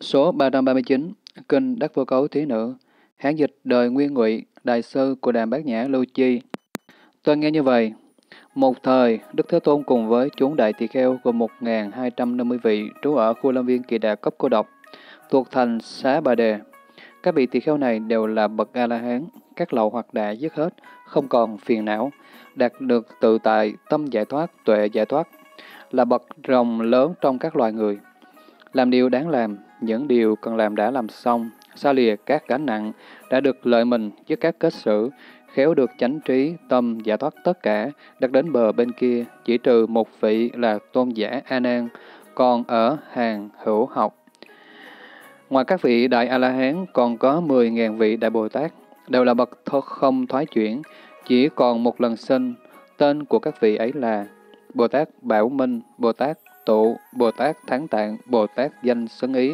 Số 339, Kinh Đắc Vô Cấu Thí Nữ, Hán dịch đời Nguyên Ngụy, đại sư của Đàm Bát Nhã Lưu Chi. Tôi nghe như vậy. Một thời, Đức Thế Tôn cùng với chúng đại tỳ kheo gồm 1.250 vị trú ở khu lâm viên Kỳ Đà Cốc Cô Độc, thuộc thành Xá Bà Đề. Các vị tỳ kheo này đều là bậc A-la-hán, các lậu hoặc đã dứt hết, không còn phiền não, đạt được tự tại, tâm giải thoát, tuệ giải thoát, là bậc rồng lớn trong các loài người. Làm điều đáng làm, những điều cần làm đã làm xong, xa lìa các gánh nặng, đã được lợi mình với các kết xử, khéo được chánh trí, tâm giải thoát tất cả, đặt đến bờ bên kia, chỉ trừ một vị là tôn giả A Nan, còn ở hàng hữu học. Ngoài các vị đại A-la-hán, còn có 10.000 vị đại Bồ-Tát, đều là bậc không thoái chuyển, chỉ còn một lần sinh. Tên của các vị ấy là Bồ-Tát Bảo Minh, Bồ-Tát Tụ, Bồ-Tát Thắng Tạng, Bồ-Tát Danh Xứng Ý,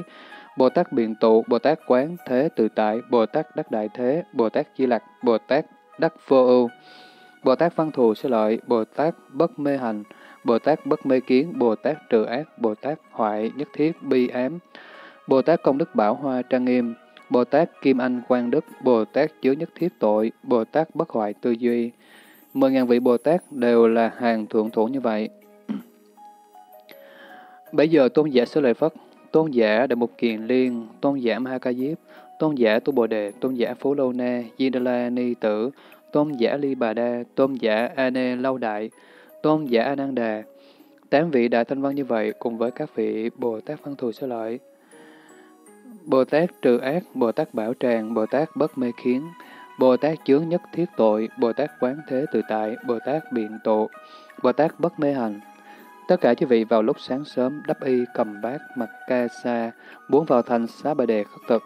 Bồ-Tát Biện Tụ, Bồ-Tát Quán Thế Tự Tại, Bồ-Tát Đắc Đại Thế, Bồ-Tát Di Lặc, Bồ-Tát Đắc Vô Ưu, Bồ-Tát Văn Thù Sư Lợi, Bồ-Tát Bất Mê Hành, Bồ-Tát Bất Mê Kiến, Bồ-Tát Trừ Ác, Bồ-Tát Hoại Nhất Thiết Bi Ám, Bồ-Tát Công Đức Bảo Hoa Trang Nghiêm, Bồ-Tát Kim Anh Quang Đức, Bồ-Tát Chứa Nhất Thiết Tội, Bồ-Tát Bất Hoại Tư Duy. 10.000 vị Bồ-Tát đều là hàng thượng thủ như vậy. Bây giờ tôn giả Sư Lợi Phất, tôn giả Đại Mục Kiền Liên, tôn giả Ma Ca Diếp, tôn giả Tu Bồ Đề, tôn giả Phú Lâu Na, Di Đa La Ni Tử, tôn giả Ly Bà Đa, tôn giả A Nê Lâu Đại, tôn giả A Nan Đà, 8 vị đại thanh văn như vậy cùng với các vị Bồ-Tát Văn Thù Sư Lợi, Bồ-Tát Trừ Ác, Bồ-Tát Bảo Tràng, Bồ-Tát Bất Mê Kiến, Bồ-Tát Chướng Nhất Thiết Tội, Bồ-Tát Quán Thế Tự Tại, Bồ-Tát Biện Tụ, Bồ-Tát Bất Mê Hành. Tất cả chư vị vào lúc sáng sớm đắp y cầm bát mặc ca sa, muốn vào thành Xá Bà Đề khất thực.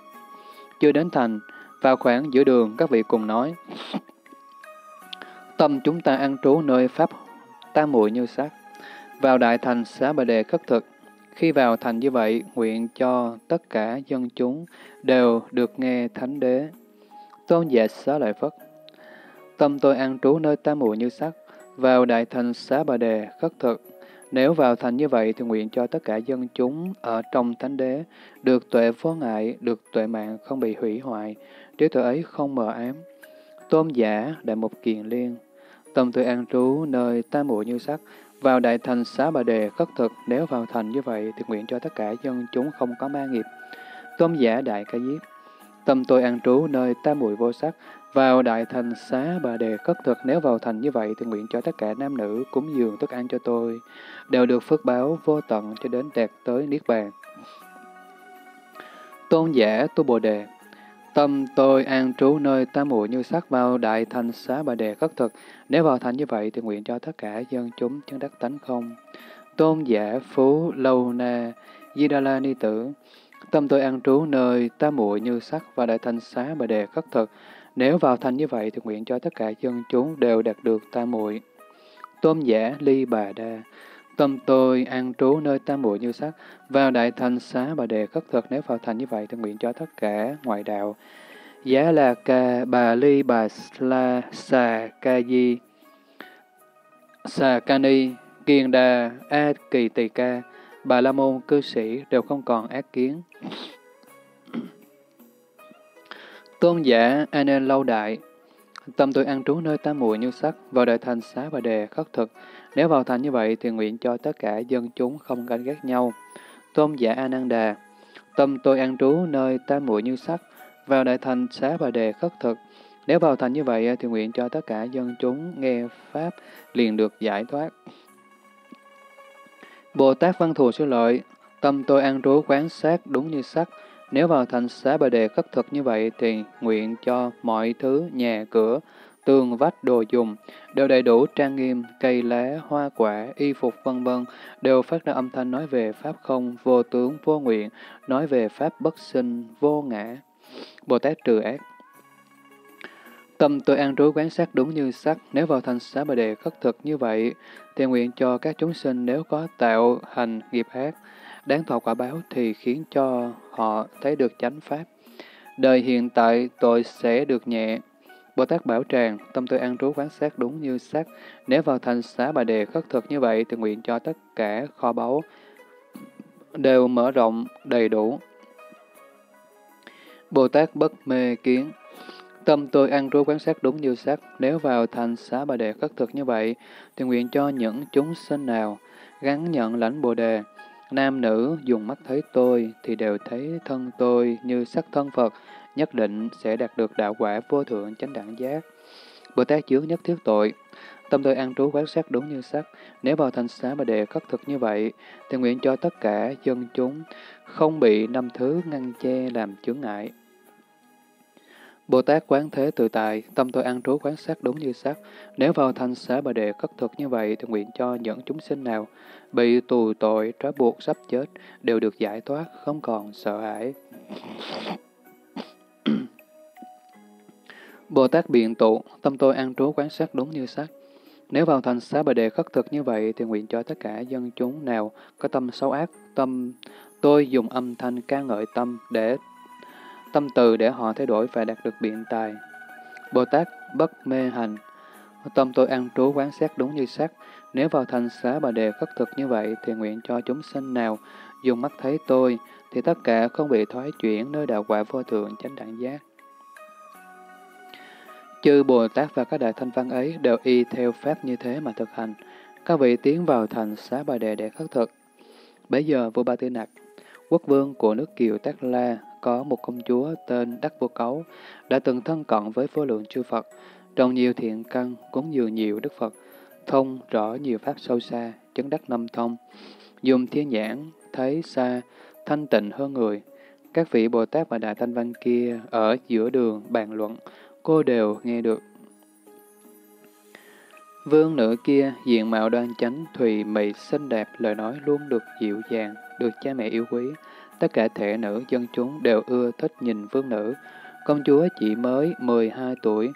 Chưa đến thành, vào khoảng giữa đường các vị cùng nói: Tâm chúng ta an trú nơi pháp tam muội như sắc. Vào đại thành Xá Bà Đề khất thực. Khi vào thành như vậy, nguyện cho tất cả dân chúng đều được nghe thánh đế. Tôn giả Xá Lợi Phất: Tâm tôi an trú nơi tam muội như sắc, vào đại thành Xá Bà Đề khất thực. Nếu vào thành như vậy thì nguyện cho tất cả dân chúng ở trong thánh đế được tuệ vô ngại, được tuệ mạng không bị hủy hoại, trí tuệ ấy không mờ ám. Tôn giả Đại Mục Kiền Liên: Tâm tôi an trú nơi tam muội như sắc, vào đại thành Xá Bà Đề khất thực. Nếu vào thành như vậy thì nguyện cho tất cả dân chúng không có ma nghiệp. Tôn giả Đại Ca Diếp: Tâm tôi an trú nơi tam muội vô sắc, vào đại thành Xá Bà Đề khất thực. Nếu vào thành như vậy thì nguyện cho tất cả nam nữ cúng dường thức ăn cho tôi đều được phước báo vô tận cho đến đạt tới niết bàn. Tôn giả Tu Bồ Đề: Tâm tôi an trú nơi tam muội như sắc, vào đại thành Xá Bà Đề khất thực. Nếu vào thành như vậy thì nguyện cho tất cả dân chúng chứng đắc tánh không. Tôn giả Phú Lâu Na Di Đa La Ni Tử: Tâm tôi an trú nơi tam muội như sắc, vào đại thành Xá Bà Đề khất thực. Nếu vào thành như vậy thì nguyện cho tất cả dân chúng đều đạt được tam muội. Tôn giả Ly Bà Đa: Tâm tôi an trú nơi tam muội như sắc, vào đại thành Xá Bà Đề khất thực. Nếu vào thành như vậy thì nguyện cho tất cả ngoại đạo Giá La Ca Bà Ly Bà La Xà Ca Di Xà Ca Ni Kiền Đà A Kỳ Tỳ Ca Bà La Môn cư sĩ đều không còn ác kiến. Tôn giả A Nan Lâu Đại: Tâm tôi an trú nơi tam muội như sắc, vào đại thành Xá Bà Đề khất thực. Nếu vào thành như vậy thì nguyện cho tất cả dân chúng không ganh ghét nhau. Tôn giả A Nan Đà: Tâm tôi an trú nơi tam muội như sắc, vào đại thành Xá Bà Đề khất thực. Nếu vào thành như vậy thì nguyện cho tất cả dân chúng nghe pháp liền được giải thoát. Bồ Tát Văn Thù Sư Lợi: Tâm tôi an trú quán sát đúng như sắc. Nếu vào thành Xá Bà Đề khất thực như vậy thì nguyện cho mọi thứ nhà cửa, tường vách, đồ dùng đều đầy đủ trang nghiêm, cây lá, hoa quả, y phục vân vân đều phát ra âm thanh nói về pháp không, vô tướng, vô nguyện, nói về pháp bất sinh, vô ngã. Bồ Tát Trừ Ác: Tâm tôi an trú quán sát đúng như sắc. Nếu vào thành Xá Bà Đề khất thực như vậy thì nguyện cho các chúng sinh nếu có tạo hành nghiệp ác đáng thọ quả báo thì khiến cho họ thấy được chánh pháp. Đời hiện tại tội sẽ được nhẹ. Bồ Tát Bảo Tràng: Tâm tôi an trú quán sát đúng như sắc. Nếu vào thành Xá Bà Đề khất thực như vậy thì nguyện cho tất cả kho báu đều mở rộng đầy đủ. Bồ Tát bất mê kiến. Tâm tôi an trú quán sát đúng như sắc, nếu vào thành Xá Bà Đề khất thực như vậy, thì nguyện cho những chúng sinh nào gắn nhận lãnh Bồ Đề, nam nữ dùng mắt thấy tôi thì đều thấy thân tôi như sắc thân Phật, nhất định sẽ đạt được đạo quả vô thượng chánh đẳng giác. Bồ Tát chướng nhất thiết tội. Tâm tôi an trú quán sát đúng như sắc, nếu vào thành Xá Bà Đề khất thực như vậy, thì nguyện cho tất cả dân chúng không bị năm thứ ngăn che làm chướng ngại. Bồ Tát quán thế tự tại, tâm tôi an trú quán sát đúng như sắc, nếu vào thành Xá Bà Đề khất thực như vậy, thì nguyện cho những chúng sinh nào bị tù tội, trói buộc, sắp chết, đều được giải thoát, không còn sợ hãi. Bồ Tát biện tụ, tâm tôi an trú quán sát đúng như sắc, nếu vào thành Xá Bà Đề khất thực như vậy, thì nguyện cho tất cả dân chúng nào có tâm xấu ác, tâm tôi dùng âm thanh ca ngợi tâm từ để họ thay đổi và đạt được biện tài. Bồ Tát bất mê hành. Tâm tôi an trú quán sát đúng như sắc, nếu vào thành Xá Bà Đề khất thực như vậy, thì nguyện cho chúng sinh nào dùng mắt thấy tôi, thì tất cả không bị thoái chuyển nơi đạo quả vô thượng chánh đẳng giác. Chư Bồ Tát và các đại thanh văn ấy đều y theo pháp như thế mà thực hành. Các vị tiến vào thành Xá Bà Đề để khất thực. Bấy giờ vua Ba Tư Nặc, quốc vương của nước Kiều Tát La, có một công chúa tên Đắc Vô Cấu đã từng thân cận với vô lượng chư Phật, trồng nhiều thiện căn, cúng dường nhiều Đức Phật, thông rõ nhiều pháp sâu xa, chứng đắc năm thông, dùng thiên nhãn thấy xa, thanh tịnh hơn người. Các vị Bồ Tát và đại thanh văn kia ở giữa đường bàn luận, cô đều nghe được. Vương nữ kia diện mạo đoan chánh, thùy mị xinh đẹp, lời nói luôn được dịu dàng, được cha mẹ yêu quý. Tất cả thể nữ dân chúng đều ưa thích nhìn vương nữ. Công chúa chỉ mới 12 tuổi.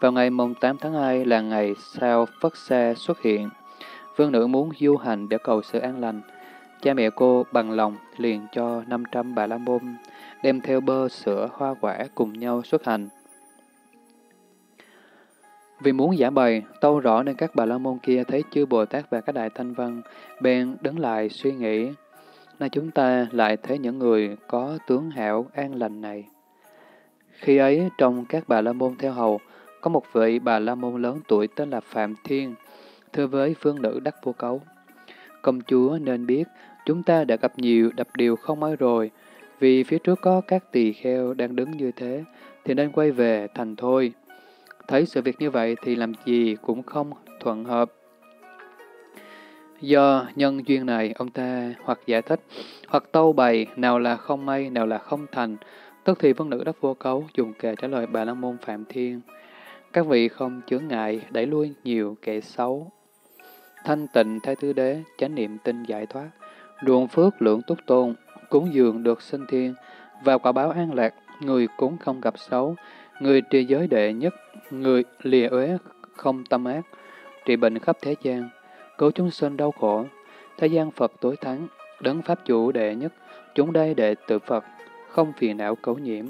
Vào ngày mùng 8 tháng 2 là ngày sao Phất Sa xuất hiện. Vương nữ muốn du hành để cầu sự an lành. Cha mẹ cô bằng lòng liền cho 500 bà la môn đem theo bơ, sữa, hoa quả cùng nhau xuất hành. Vì muốn giả bày, tâu rõ nên các bà la môn kia thấy chư Bồ Tát và các đại thanh văn bèn đứng lại suy nghĩ. Nay chúng ta lại thấy những người có tướng hảo an lành này. Khi ấy, trong các bà la môn theo hầu, có một vị bà la môn lớn tuổi tên là Phạm Thiên, thưa với phương nữ Đắc Vô Cấu. Công chúa nên biết, chúng ta đã gặp nhiều đập điều không mới rồi, vì phía trước có các tỳ kheo đang đứng như thế, thì nên quay về thành thôi. Thấy sự việc như vậy thì làm gì cũng không thuận hợp. Do nhân duyên này, ông ta hoặc giải thích, hoặc tâu bày, nào là không may, nào là không thành. Tức thì vương nữ Đắc Vô Cấu dùng kệ trả lời bà la môn Phạm Thiên. Các vị không chướng ngại, đẩy lui nhiều kẻ xấu. Thanh tịnh thái tứ đế, chánh niệm tin giải thoát. Ruộng phước lượng túc tôn, cúng dường được sinh thiên. Và quả báo an lạc, người cúng không gặp xấu. Người trì giới đệ nhất, người lìa uế không tâm ác. Trị bệnh khắp thế gian, cứu chúng sinh đau khổ, thế gian Phật tối thắng, đấng Pháp chủ đệ nhất, chúng đây đệ tử Phật, không phiền não cấu nhiễm,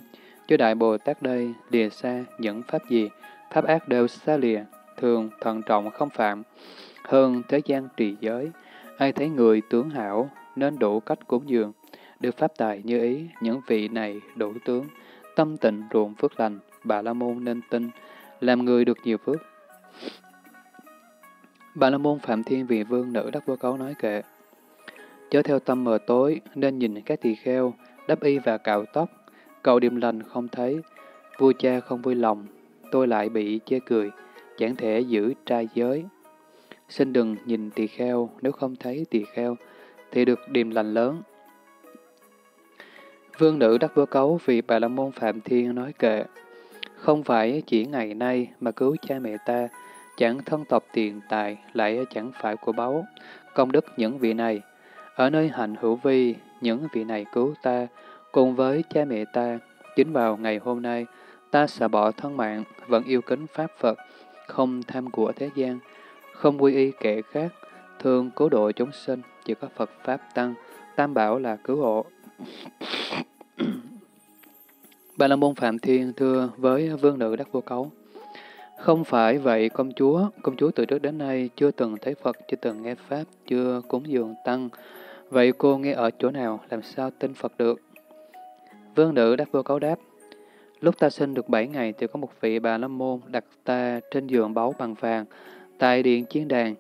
chư Đại Bồ Tát đây lìa xa những pháp gì, pháp ác đều xa lìa, thường thận trọng không phạm, hơn thế gian trì giới, ai thấy người tướng hảo nên đủ cách cúng dường, được pháp tài như ý, những vị này đủ tướng, tâm tịnh ruộng phước lành, bà la môn nên tin, làm người được nhiều phước. Bà la môn Phạm Thiên vì vương nữ Đắc Vô Cấu nói kệ. Chớ theo tâm mờ tối, nên nhìn các tỳ kheo, đắp y và cạo tóc, cầu điềm lành không thấy, vua cha không vui lòng, tôi lại bị chê cười, chẳng thể giữ trai giới. Xin đừng nhìn tỳ kheo, nếu không thấy tỳ kheo, thì được điềm lành lớn. Vương nữ Đắc Vô Cấu vì bà la môn Phạm Thiên nói kệ. Không phải chỉ ngày nay mà cứu cha mẹ ta, chẳng thân tộc tiền tài, lại chẳng phải của báu, công đức những vị này. Ở nơi hạnh hữu vi, những vị này cứu ta, cùng với cha mẹ ta. Chính vào ngày hôm nay, ta xả bỏ thân mạng, vẫn yêu kính Pháp Phật, không tham của thế gian, không quy y kẻ khác, thường cứu độ chúng sinh, chỉ có Phật Pháp Tăng, Tam Bảo là cứu hộ. Bà la môn Phạm Thiên thưa với vương nữ Đắc Vô Cấu. Không phải vậy công chúa từ trước đến nay chưa từng thấy Phật, chưa từng nghe Pháp, chưa cúng dường Tăng. Vậy cô nghe ở chỗ nào, làm sao tin Phật được? Vương nữ Đắc Vô Cấu đáp: Lúc ta sinh được 7 ngày thì có một vị Bà La Môn đặt ta trên giường báu bằng vàng tại điện Chiến Đàn.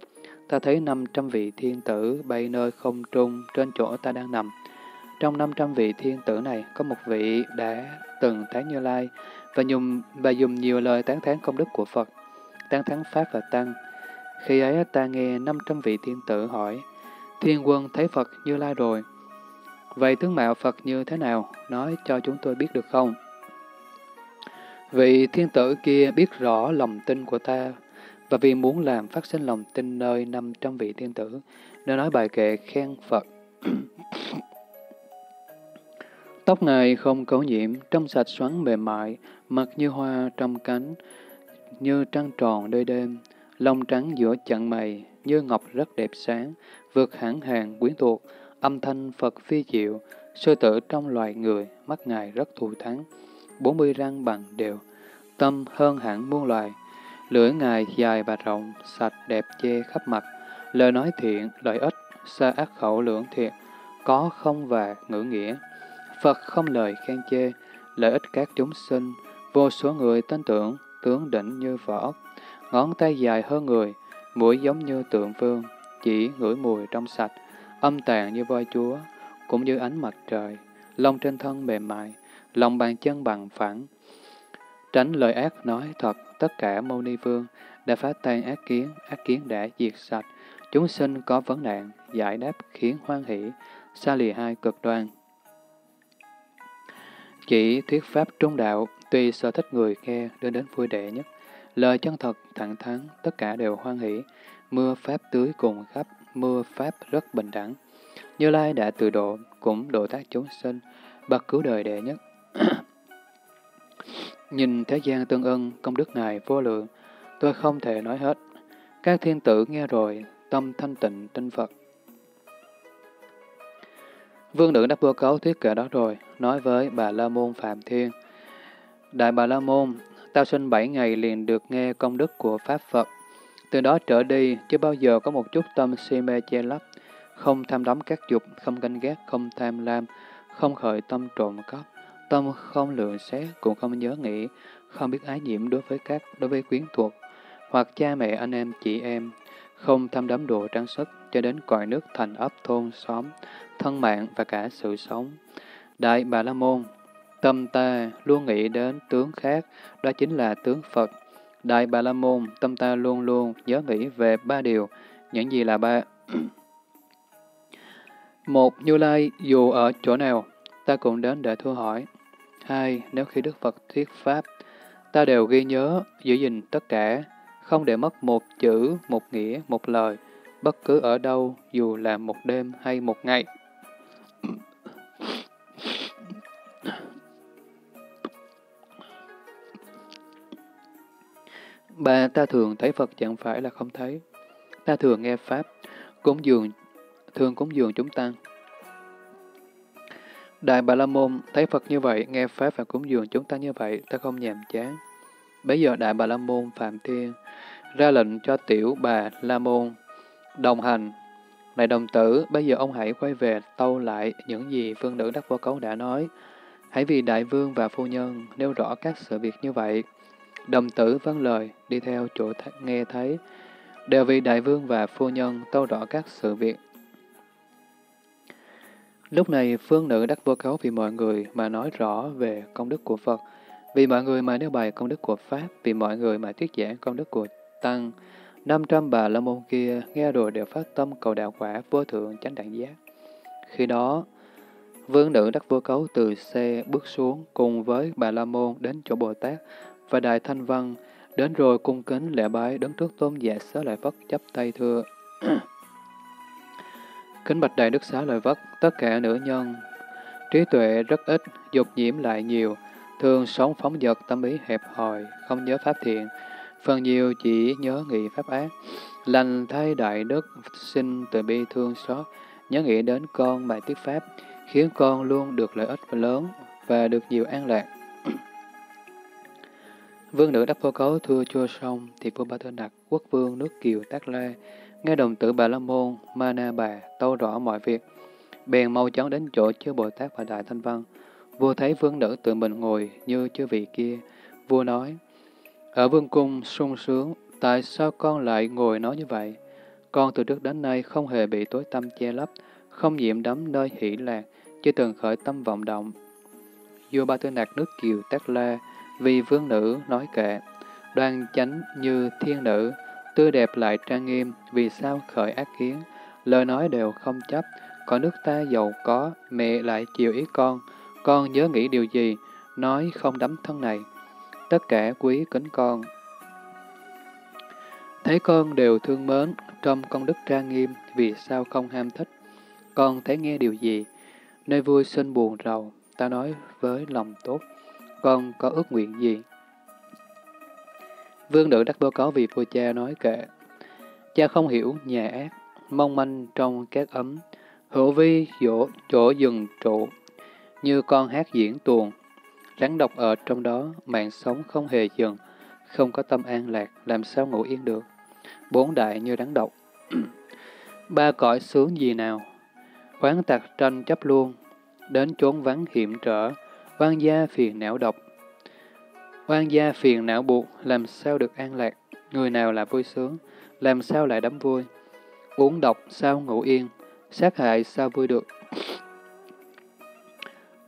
Ta thấy 500 vị thiên tử bay nơi không trung trên chỗ ta đang nằm. Trong 500 vị thiên tử này có một vị đã từng tán Như Lai và dùng nhiều lời tán thán công đức của Phật, tán thán Pháp và Tăng. Khi ấy ta nghe 500 vị thiên tử hỏi: Thiên quân thấy Phật Như Lai rồi, vậy tướng mạo Phật như thế nào? Nói cho chúng tôi biết được không? Vị thiên tử kia biết rõ lòng tin của ta, và vì muốn làm phát sinh lòng tin nơi 500 vị thiên tử, nên nói bài kệ khen Phật. Tóc Ngài không cấu nhiễm, trong sạch xoắn mềm mại, mặt như hoa trong cánh, như trăng tròn đôi đêm, lông trắng giữa chặn mày, như ngọc rất đẹp sáng, vượt hẳn hàng quyến thuộc, âm thanh Phật phi diệu, sư tử trong loài người, mắt Ngài rất thù thắng, 40 răng bằng đều, tâm hơn hẳn muôn loài, lưỡi Ngài dài và rộng, sạch đẹp che khắp mặt, lời nói thiện, lợi ích, xa ác khẩu lưỡng thiệt, có không và ngữ nghĩa. Phật không lời khen chê, lợi ích các chúng sinh, vô số người tin tưởng, tướng đỉnh như vỏ ốc, ngón tay dài hơn người, mũi giống như tượng vương, chỉ ngửi mùi trong sạch, âm tàn như voi chúa, cũng như ánh mặt trời, lông trên thân mềm mại, lòng bàn chân bằng phẳng. Tránh lời ác nói thật, tất cả Mâu Ni Vương đã phá tan ác kiến đã diệt sạch, chúng sinh có vấn nạn, giải đáp khiến hoan hỷ, xa lìa hai cực đoan. Chỉ thuyết pháp trung đạo, tùy sở thích người nghe đưa đến vui vẻ nhất. Lời chân thật, thẳng thắn, tất cả đều hoan hỷ. Mưa pháp tưới cùng khắp, mưa pháp rất bình đẳng. Như Lai đã tự độ, cũng độ tác chúng sinh, bậc cứu đời đệ nhất. Nhìn thế gian tương ưng, công đức Ngài vô lượng, tôi không thể nói hết. Các thiên tử nghe rồi, tâm thanh tịnh tin Phật. Vương nữ Đắc Vô Cấu thuyết kệ đó rồi, nói với Bà La Môn Phạm Thiên: Đại Bà La Môn, tao sinh 7 ngày liền được nghe công đức của Pháp Phật. Từ đó trở đi, chưa bao giờ có một chút tâm si mê che lấp, không tham đắm các dục, không ganh ghét, không tham lam, không khởi tâm trộm cắp, tâm không lượng xét, cũng không nhớ nghĩ, không biết ái nhiễm đối với quyến thuộc, hoặc cha mẹ, anh em, chị em, không tham đắm đồ trang sức, cho đến cõi nước thành ấp thôn xóm, thân mạng và cả sự sống. Đại Bà La Môn, tâm ta luôn nghĩ đến tướng khác, đó chính là tướng Phật. Đại Bà La Môn, tâm ta luôn luôn nhớ nghĩ về ba điều. Những gì là ba? 1. Như Lai dù ở chỗ nào, ta cũng đến để thưa hỏi. 2. Nếu khi Đức Phật thuyết pháp, ta đều ghi nhớ, giữ gìn tất cả, không để mất một chữ, một nghĩa, một lời, bất cứ ở đâu, dù là một đêm hay một ngày. 3. Ta thường thấy Phật chẳng phải là không thấy. Ta thường nghe Pháp, thường cúng dường chúng tăng. Đại Bà La Môn thấy Phật như vậy, nghe Pháp và cúng dường chúng tăng như vậy, ta không nhàm chán. Bây giờ Đại Bà La Môn Phạm Thiên ra lệnh cho Tiểu Bà La Môn đồng hành. Này đồng tử, bây giờ ông hãy quay về tâu lại những gì Vương nữ Đắc Vô Cấu đã nói. Hãy vì Đại Vương và Phu Nhân nêu rõ các sự việc như vậy. Đồng tử vâng lời, đi theo chỗ nghe thấy, đều vì Đại Vương và Phu Nhân tâu rõ các sự việc. Lúc này, Vương nữ Đắc Vô Cấu vì mọi người mà nói rõ về công đức của Phật, vì mọi người mà nêu bày công đức của Pháp, vì mọi người mà thuyết giảng công đức của Tăng. 500 Bà La Môn kia nghe rồi đều phát tâm cầu đạo quả vô thượng chánh đẳng giác. Khi đó, Vương nữ Đắc Vô Cấu từ xe bước xuống cùng với Bà La Môn đến chỗ Bồ Tát và Đại Thanh Văn, đến rồi cung kính lễ bái, đứng trước Tôn giả Xá Lợi Phất chắp tay thưa: Kính bạch Đại Đức Xá Lợi Phất, tất cả nữ nhân trí tuệ rất ít, dục nhiễm lại nhiều, thường sống phóng dật, tâm ý hẹp hòi, không nhớ pháp thiện, phần nhiều chỉ nhớ nghĩ pháp ác. Lành thay Đại Đức, xin từ bi thương xót, nhớ nghĩ đến con mà thuyết pháp, khiến con luôn được lợi ích lớn và được nhiều an lạc. Vương nữ Đắc Vô Cấu thưa chua xong thì vua Ba Tư Nặc, quốc vương nước Kiều Tát La, nghe đồng tử Bà La Môn Ma Na Bà tâu rõ mọi việc, bèn mau chóng đến chỗ chư Bồ Tát và Đại Thanh Văn, Vua thấy vương nữ tự mình ngồi như chư vị kia. Vua nói, ở vương cung sung sướng, tại sao con lại ngồi nói như vậy? Con từ trước đến nay không hề bị tối tâm che lấp, không nhiễm đắm nơi hỷ lạc, chưa từng khởi tâm vọng động. Vua Ba Tư Nạc nước Kiều Tát La, vì vương nữ nói kệ, đoan chánh như thiên nữ, tươi đẹp lại trang nghiêm, vì sao khởi ác kiến, lời nói đều không chấp, còn nước ta giàu có, mẹ lại chiều ý con nhớ nghĩ điều gì, nói không đắm thân này, tất cả quý kính con. Thấy con đều thương mến, trong công đức trang nghiêm, vì sao không ham thích, con thấy nghe điều gì, nơi vui sinh buồn rầu, ta nói với lòng tốt, con có ước nguyện gì? Vương nữ đắc báo cáo vì vua cha nói kệ, cha không hiểu nhà ác, mong manh trong các ấm, hữu vi dỗ chỗ rừng trụ, như con hát diễn tuồng, rắn độc ở trong đó, mạng sống không hề dừng, không có tâm an lạc, làm sao ngủ yên được, bốn đại như rắn độc. Ba cõi sướng gì nào, oán tạc tranh chấp luôn, đến chốn vắng hiểm trở, oan gia phiền não độc, oan gia phiền não buộc, làm sao được an lạc, người nào là vui sướng, làm sao lại đắm vui, uống độc sao ngủ yên, sát hại sao vui được,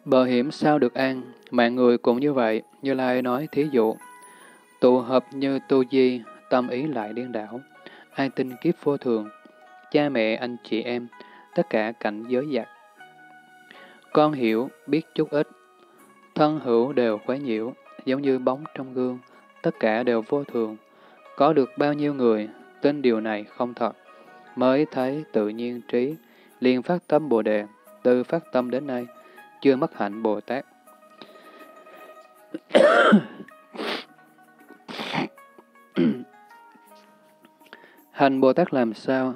bờ hiểm sao được an, mạng người cũng như vậy. Như Lai nói thí dụ, tụ hợp như tu di, tâm ý lại điên đảo, ai tin kiếp vô thường, cha mẹ anh chị em, tất cả cảnh giới giặc. Con hiểu biết chút ít, thân hữu đều quấy nhiễu, giống như bóng trong gương, tất cả đều vô thường, có được bao nhiêu người tin điều này không thật, mới thấy tự nhiên trí, liền phát tâm Bồ Đề, từ phát tâm đến nay, chưa mất hạnh Bồ Tát. Hành Bồ Tát làm sao?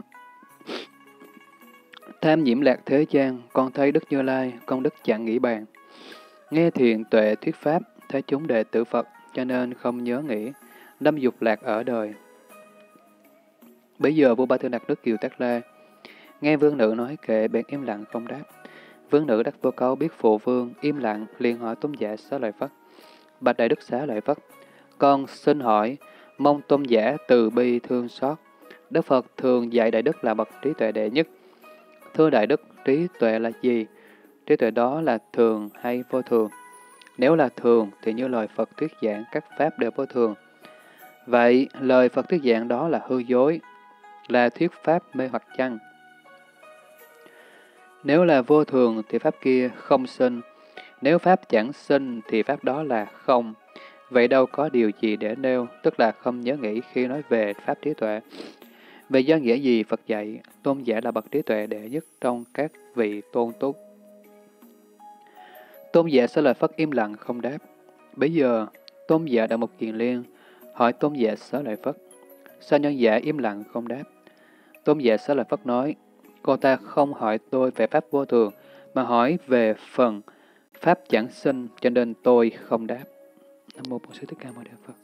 Tham nhiễm lạc thế gian, con thấy Đức Như Lai, công đức chẳng nghĩ bàn. Nghe thiền tuệ thuyết pháp, thấy chúng đệ tử Phật, cho nên không nhớ nghĩ, đâm dục lạc ở đời. Bây giờ vua Ba Tư Nặc nước Kiều Tát La nghe vương nữ nói kệ, bèn im lặng không đáp. Vương nữ đắc vô câu biết phụ vương im lặng, liền hỏi Tôn giả Xá Lợi Phất, bạch đại đức Xá Lợi Phất, con xin hỏi, mong Tôn giả từ bi thương xót. Đức Phật thường dạy đại đức là bậc trí tuệ đệ nhất. Thưa đại đức, trí tuệ là gì? Trí tuệ đó là thường hay vô thường? Nếu là thường thì như lời Phật thuyết giảng các pháp đều vô thường. Vậy lời Phật thuyết giảng đó là hư dối, là thuyết pháp mê hoặc chăng? Nếu là vô thường thì pháp kia không sinh, nếu pháp chẳng sinh thì pháp đó là không. Vậy đâu có điều gì để nêu, tức là không nhớ nghĩ khi nói về pháp trí tuệ. Về do nghĩa gì Phật dạy, Tôn giả là bậc trí tuệ đệ nhất trong các vị tôn túc. Tôn giả Xá Lợi Phất im lặng không đáp. Bây giờ, Tôn giả Đạo Mục Kiền Liên hỏi Tôn giả Xá Lợi Phất, sao nhân giả im lặng không đáp? Tôn giả Xá Lợi Phất nói, cô ta không hỏi tôi về pháp vô thường, mà hỏi về phần pháp chẳng sinh, cho nên tôi không đáp. Nam Mô Bổn Sư Thích Ca Mâu Ni Phật.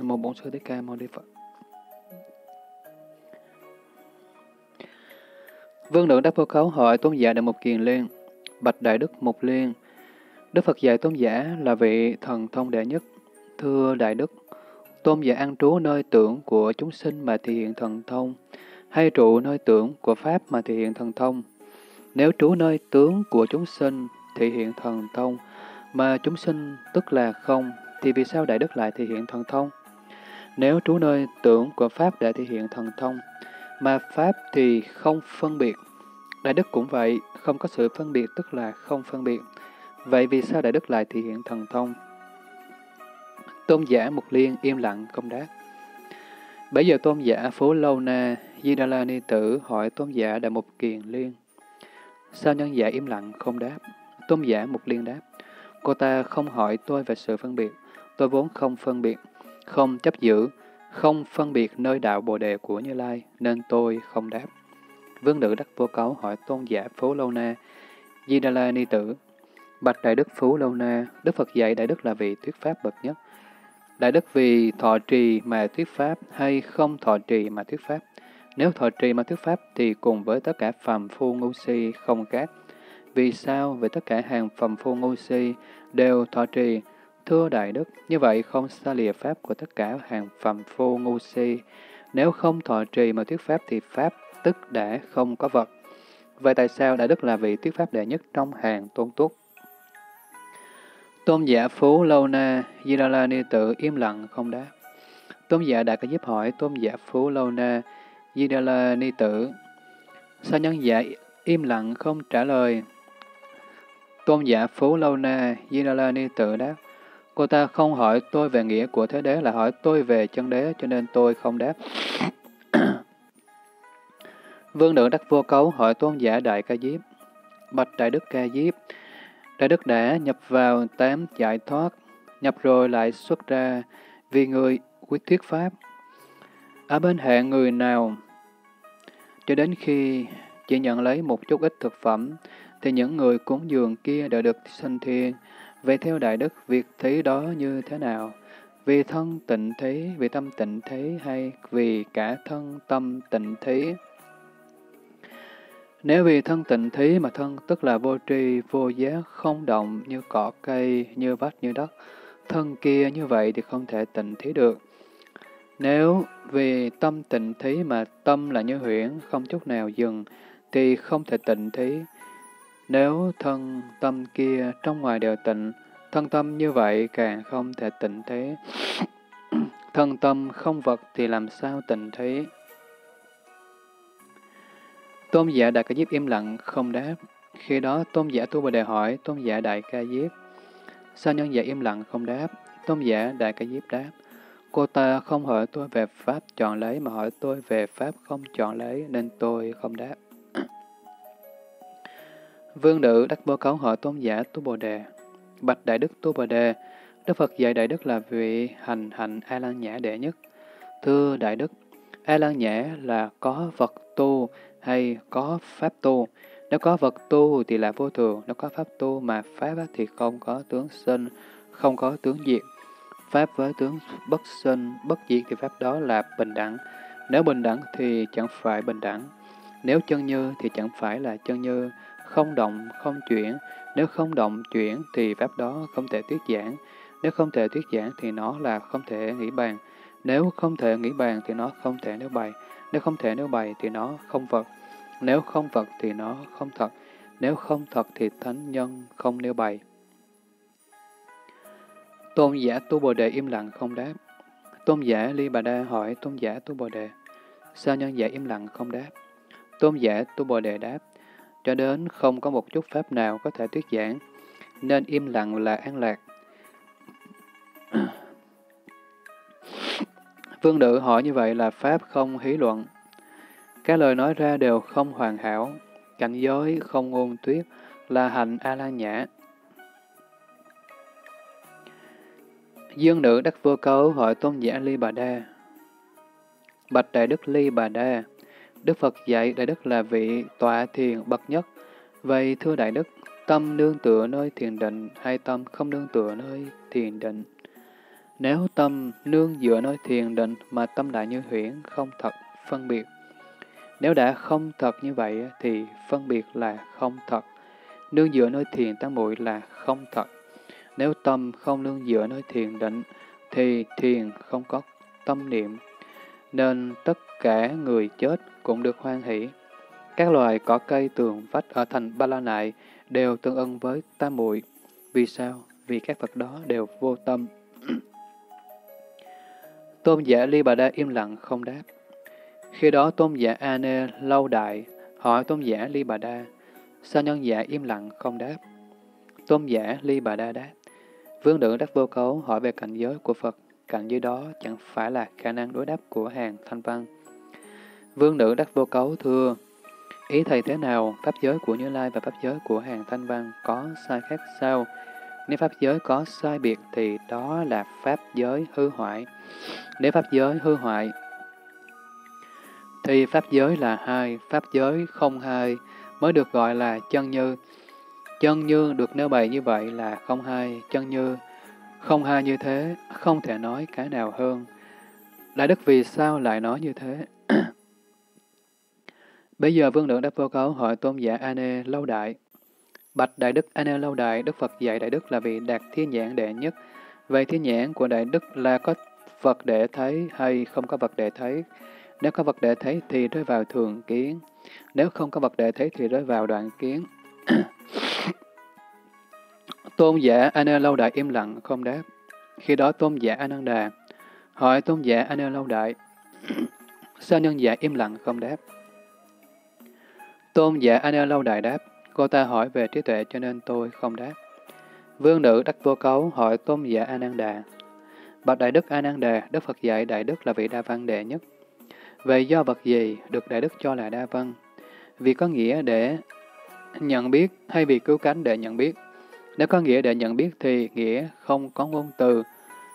Một Bổn Sư Thích Ca Mâu Ni Phật. Vương nữ đáp vô khấu hỏi Tôn giả Đạo Mục Kiền Liên, bạch đại đức Mục Liên, Đức Phật dạy Tôn giả là vị thần thông đệ nhất. Thưa đại đức, Tôn giả an trú nơi tưởng của chúng sinh mà thể hiện thần thông, hay trụ nơi tưởng của pháp mà thể hiện thần thông? Nếu trú nơi tướng của chúng sinh thể hiện thần thông, mà chúng sinh tức là không, thì vì sao đại đức lại thể hiện thần thông? Nếu trú nơi tưởng của pháp để thể hiện thần thông, mà pháp thì không phân biệt, đại đức cũng vậy, không có sự phân biệt tức là không phân biệt. Vậy vì sao đại đức lại thể hiện thần thông? Tôn giả Mục Liên im lặng không đáp. Bây giờ Tôn giả Phú Lâu Na Di Đà La Ni Tử hỏi Tôn giả Đạo Mục Kiền Liên, sao nhân giả im lặng không đáp? Tôn giả Mục Liên đáp, cô ta không hỏi tôi về sự phân biệt. Tôi vốn không phân biệt, không chấp giữ, không phân biệt nơi đạo Bồ Đề của Như Lai, nên tôi không đáp. Vương nữ Đắc Vô Cấu hỏi Tôn giả Phú Lâu Na, Di Đà La Ni Tử, bạch Đại Đức Phú Lâu Na, Đức Phật dạy Đại Đức là vị thuyết pháp bậc nhất. Đại Đức vì thọ trì mà thuyết pháp hay không thọ trì mà thuyết pháp? Nếu thọ trì mà thuyết pháp thì cùng với tất cả phàm phu ngu si không khác. Vì sao? Vì tất cả hàng phàm phu ngu si đều thọ trì. Thưa Đại Đức, như vậy không xa lìa pháp của tất cả hàng phàm phu ngu si. Nếu không thọ trì mà thuyết pháp thì pháp tức đã không có vật. Vậy tại sao Đại Đức là vị thuyết pháp đệ nhất trong hàng tôn túc? Tôn giả Phú Lâu Na, Di Đà La Ni Tử im lặng không đáp. Tôn giả Đại Ca Diếp hỏi Tôn giả Phú Lâu Na, Di Đà La Ni Tử, sao nhân giả im lặng không trả lời? Tôn giả Phú Lâu Na, Di Đà La Ni Tử đáp, cô ta không hỏi tôi về nghĩa của Thế Đế là hỏi tôi về chân đế, cho nên tôi không đáp. Vương nữ Đắc Vô Cấu hỏi Tôn giả Đại Ca Diếp, bạch Đại Đức Ca Diếp, Đại Đức đã nhập vào 8 giải thoát, nhập rồi lại xuất ra, vì người quyết thuyết pháp. Ở bên hệ người nào, cho đến khi chỉ nhận lấy một chút ít thực phẩm, thì những người cúng dường kia đã được sanh thiên. Vậy theo Đại Đức, việc thí đó như thế nào? Vì thân tịnh thí, vì tâm tịnh thí, hay vì cả thân tâm tịnh thí? Nếu vì thân tịnh thí mà thân tức là vô tri, vô giác, không động như cỏ cây, như vách, như đất, thân kia như vậy thì không thể tịnh thí được. Nếu vì tâm tịnh thí mà tâm là như huyễn, không chút nào dừng, thì không thể tịnh thí. Nếu thân tâm kia trong ngoài đều tịnh, thân tâm như vậy càng không thể tịnh thí. Thân tâm không vật thì làm sao tịnh thí? Tôn giả Đại Ca Diếp im lặng, không đáp. Khi đó Tôn giả Tu Bồ Đề hỏi Tôn giả Đại Ca Diếp, sao nhân giả im lặng không đáp? Tôn giả Đại Ca Diếp đáp, cô ta không hỏi tôi về pháp chọn lấy mà hỏi tôi về pháp không chọn lấy, nên tôi không đáp. Vương nữ Đắc Vô Cấu hỏi Tôn giả Tu Bồ Đề, bạch Đại Đức Tu Bồ Đề, Đức Phật dạy Đại Đức là vị hành hạnh A Lan Nhã đệ nhất. Thưa Đại Đức, A Lan Nhã là có vật tu hay có pháp tu? Nếu có vật tu thì là vô thường, nếu có pháp tu mà pháp thì không có tướng sinh, không có tướng diệt. Pháp với tướng bất sinh, bất diệt thì pháp đó là bình đẳng. Nếu bình đẳng thì chẳng phải bình đẳng. Nếu chân như thì chẳng phải là chân như, không động, không chuyển. Nếu không động, chuyển thì pháp đó không thể thuyết giảng. Nếu không thể thuyết giảng thì nó là không thể nghĩ bàn. Nếu không thể nghĩ bàn thì nó không thể nêu bày. Nếu không thể nêu bày thì nó không vật. Nếu không vật thì nó không thật. Nếu không thật thì thánh nhân không nêu bày. Tôn giả Tu Bồ Đề im lặng không đáp. Tôn giả Ly Bà Đa hỏi Tôn giả Tu Bồ Đề, sao nhân giả im lặng không đáp? Tôn giả Tu Bồ Đề đáp, cho đến không có một chút pháp nào có thể thuyết giảng, nên im lặng là an lạc. Vương nữ hỏi như vậy là pháp không hí luận. Các lời nói ra đều không hoàn hảo, cảnh giới không ngôn tuyết là hạnh A La Nhã. Dương nữ Đắc Vô Cấu hỏi Tôn giả Ly Bà Đa, bạch Đại Đức Ly Bà Đa, Đức Phật dạy Đại Đức là vị tọa thiền bậc nhất. Vậy thưa Đại Đức, tâm nương tựa nơi thiền định hay tâm không nương tựa nơi thiền định? Nếu tâm nương dựa nơi thiền định mà tâm đại như huyễn, không thật, phân biệt. Nếu đã không thật như vậy thì phân biệt là không thật. Nương dựa nơi thiền tam muội là không thật. Nếu tâm không nương dựa nơi thiền định thì thiền không có tâm niệm, nên tất cả người chết cũng được hoan hỷ. Các loài cỏ cây tường vách ở thành Ba La Nại đều tương ưng với tam muội. Vì sao? Vì các vật đó đều vô tâm. Tôn giả Ly Bà Đa im lặng không đáp. Khi đó Tôn giả A Nê Lâu Đại hỏi Tôn giả Ly Bà Đa, sao nhân giả im lặng không đáp? Tôn giả Ly Bà Đa đáp, Vương nữ Đắc Vô Cấu hỏi về cảnh giới của Phật, cảnh giới đó chẳng phải là khả năng đối đáp của hàng Thanh Văn. Vương nữ Đắc Vô Cấu thưa, Ý thầy thế nào, pháp giới của Như Lai và pháp giới của hàng Thanh Văn có sai khác sao? Nếu pháp giới có sai biệt thì đó là pháp giới hư hoại. Nếu pháp giới hư hoại thì pháp giới là hai, pháp giới không hai mới được gọi là chân như. Chân như được nêu bày như vậy là không hai, chân như không hai như thế, không thể nói cái nào hơn. Đại đức vì sao lại nói như thế? Bây giờ Vương Lượng đáp vô cấu hỏi tôn giả A Nê Lâu Đại. Bạch Đại đức A Nê Lâu Đại, Đức Phật dạy Đại đức là vì đạt thiên nhãn đệ nhất. Vậy thiên nhãn của Đại đức là có vật để thấy hay không có vật để thấy? Nếu có vật để thấy thì rơi vào thường kiến. Nếu không có vật để thấy thì rơi vào đoạn kiến. Tôn giả A Nê Lâu Đại im lặng không đáp. Khi đó tôn giả A Nan Đà hỏi tôn giả A Nê Lâu Đại sao nhân giả im lặng không đáp? Tôn giả A Nê Lâu Đại đáp, cô ta hỏi về trí tuệ cho nên tôi không đáp. Vương nữ đắc vô cấu hỏi tôn giả A Nan Đà. Bạch Đại đức A Nan Đà, Đức Phật dạy Đại đức là vị đa văn đệ nhất. Vậy do vật gì được Đại đức cho là đa văn? Vì có nghĩa để nhận biết hay vì cứu cánh để nhận biết? Nếu có nghĩa để nhận biết thì nghĩa không có ngôn từ,